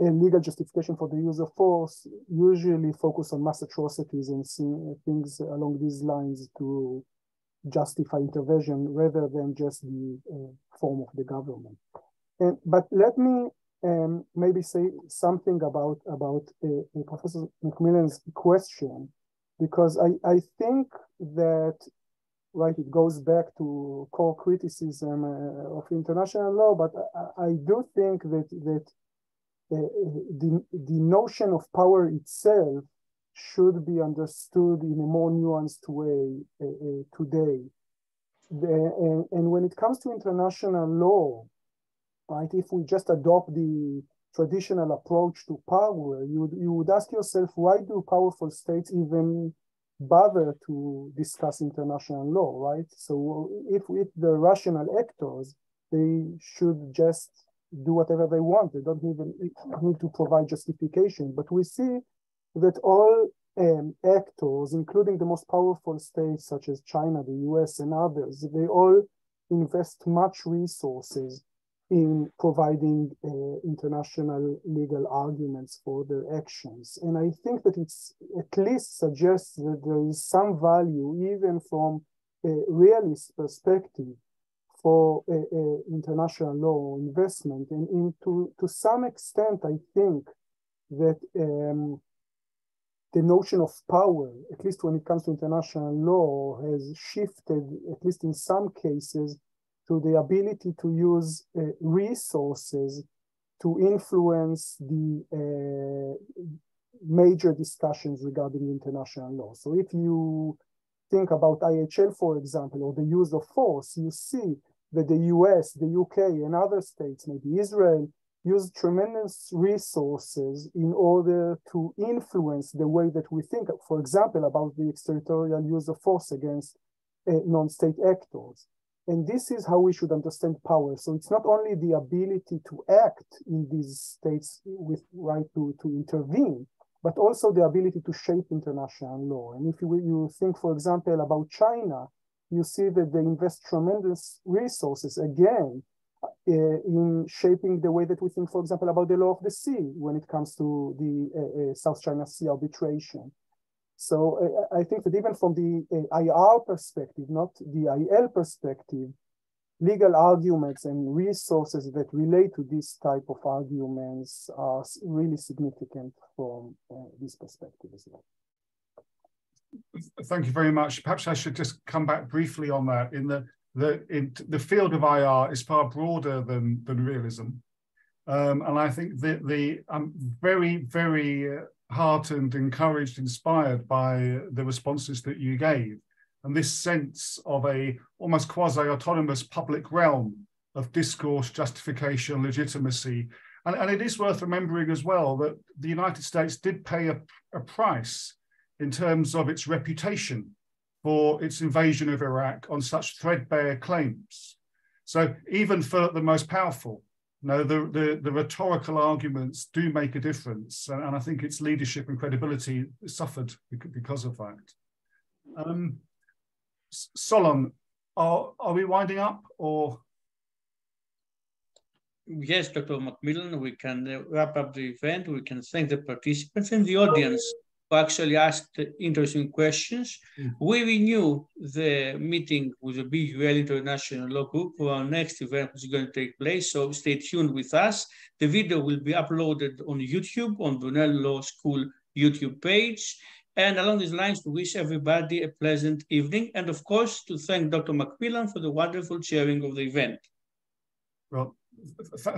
legal justification for the use of force, usually focus on mass atrocities and things along these lines to justify intervention rather than just the form of the government. But let me maybe say something about Professor Macmillan's question, because I think that, right, it goes back to core criticism of international law, but I do think that the notion of power itself should be understood in a more nuanced way today. And when it comes to international law, right, if we just adopt the traditional approach to power, you would ask yourself, why do powerful states even bother to discuss international law, right? So if they're rational actors, they should just do whatever they want. They don't even need to provide justification. But we see that all actors, including the most powerful states such as China, the US, and others, they all invest much resources in providing international legal arguments for their actions. And I think that it's at least suggests that there is some value, even from a realist perspective, for international law investment. And to some extent, I think that the notion of power, at least when it comes to international law, has shifted, at least in some cases, to the ability to use resources to influence the major discussions regarding international law. So if you think about IHL, for example, or the use of force, you see that the US, the UK, and other states, maybe Israel, use tremendous resources in order to influence the way that we think, for example, about the extraterritorial use of force against non-state actors. And this is how we should understand power. So it's not only the ability to act in these states with right to intervene, but also the ability to shape international law. And if you think, for example, about China, you see that they invest tremendous resources, again, in shaping the way that we think, for example, about the law of the sea when it comes to the South China Sea arbitration. So I think that even from the IR perspective, not the IL perspective, legal arguments and resources that relate to this type of arguments are really significant from this perspective as well. Thank you very much. Perhaps I should just come back briefly on that. The field of IR is far broader than realism. And I think that I'm very, very heartened, encouraged, inspired by the responses that you gave. And this sense of a almost quasi-autonomous public realm of discourse, justification, legitimacy. And it is worth remembering as well that the United States did pay a price in terms of its reputation for its invasion of Iraq on such threadbare claims. So even for the most powerful, no, the rhetorical arguments do make a difference. And I think its leadership and credibility suffered because of that. Solon, are we winding up or? Yes, Dr. Macmillan, we can wrap up the event. We can thank the participants and the audience who actually asked interesting questions. We renew the meeting with the BUL International Law Group for our next event, which is going to take place. So stay tuned with us. The video will be uploaded on YouTube, on Brunel Law School YouTube page. And along these lines, to wish everybody a pleasant evening. And of course, to thank Dr. Macmillan for the wonderful chairing of the event. Well,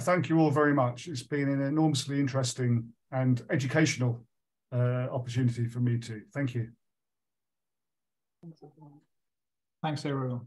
thank you all very much. It's been an enormously interesting and educational opportunity for me too. Thank you. Thanks, everyone.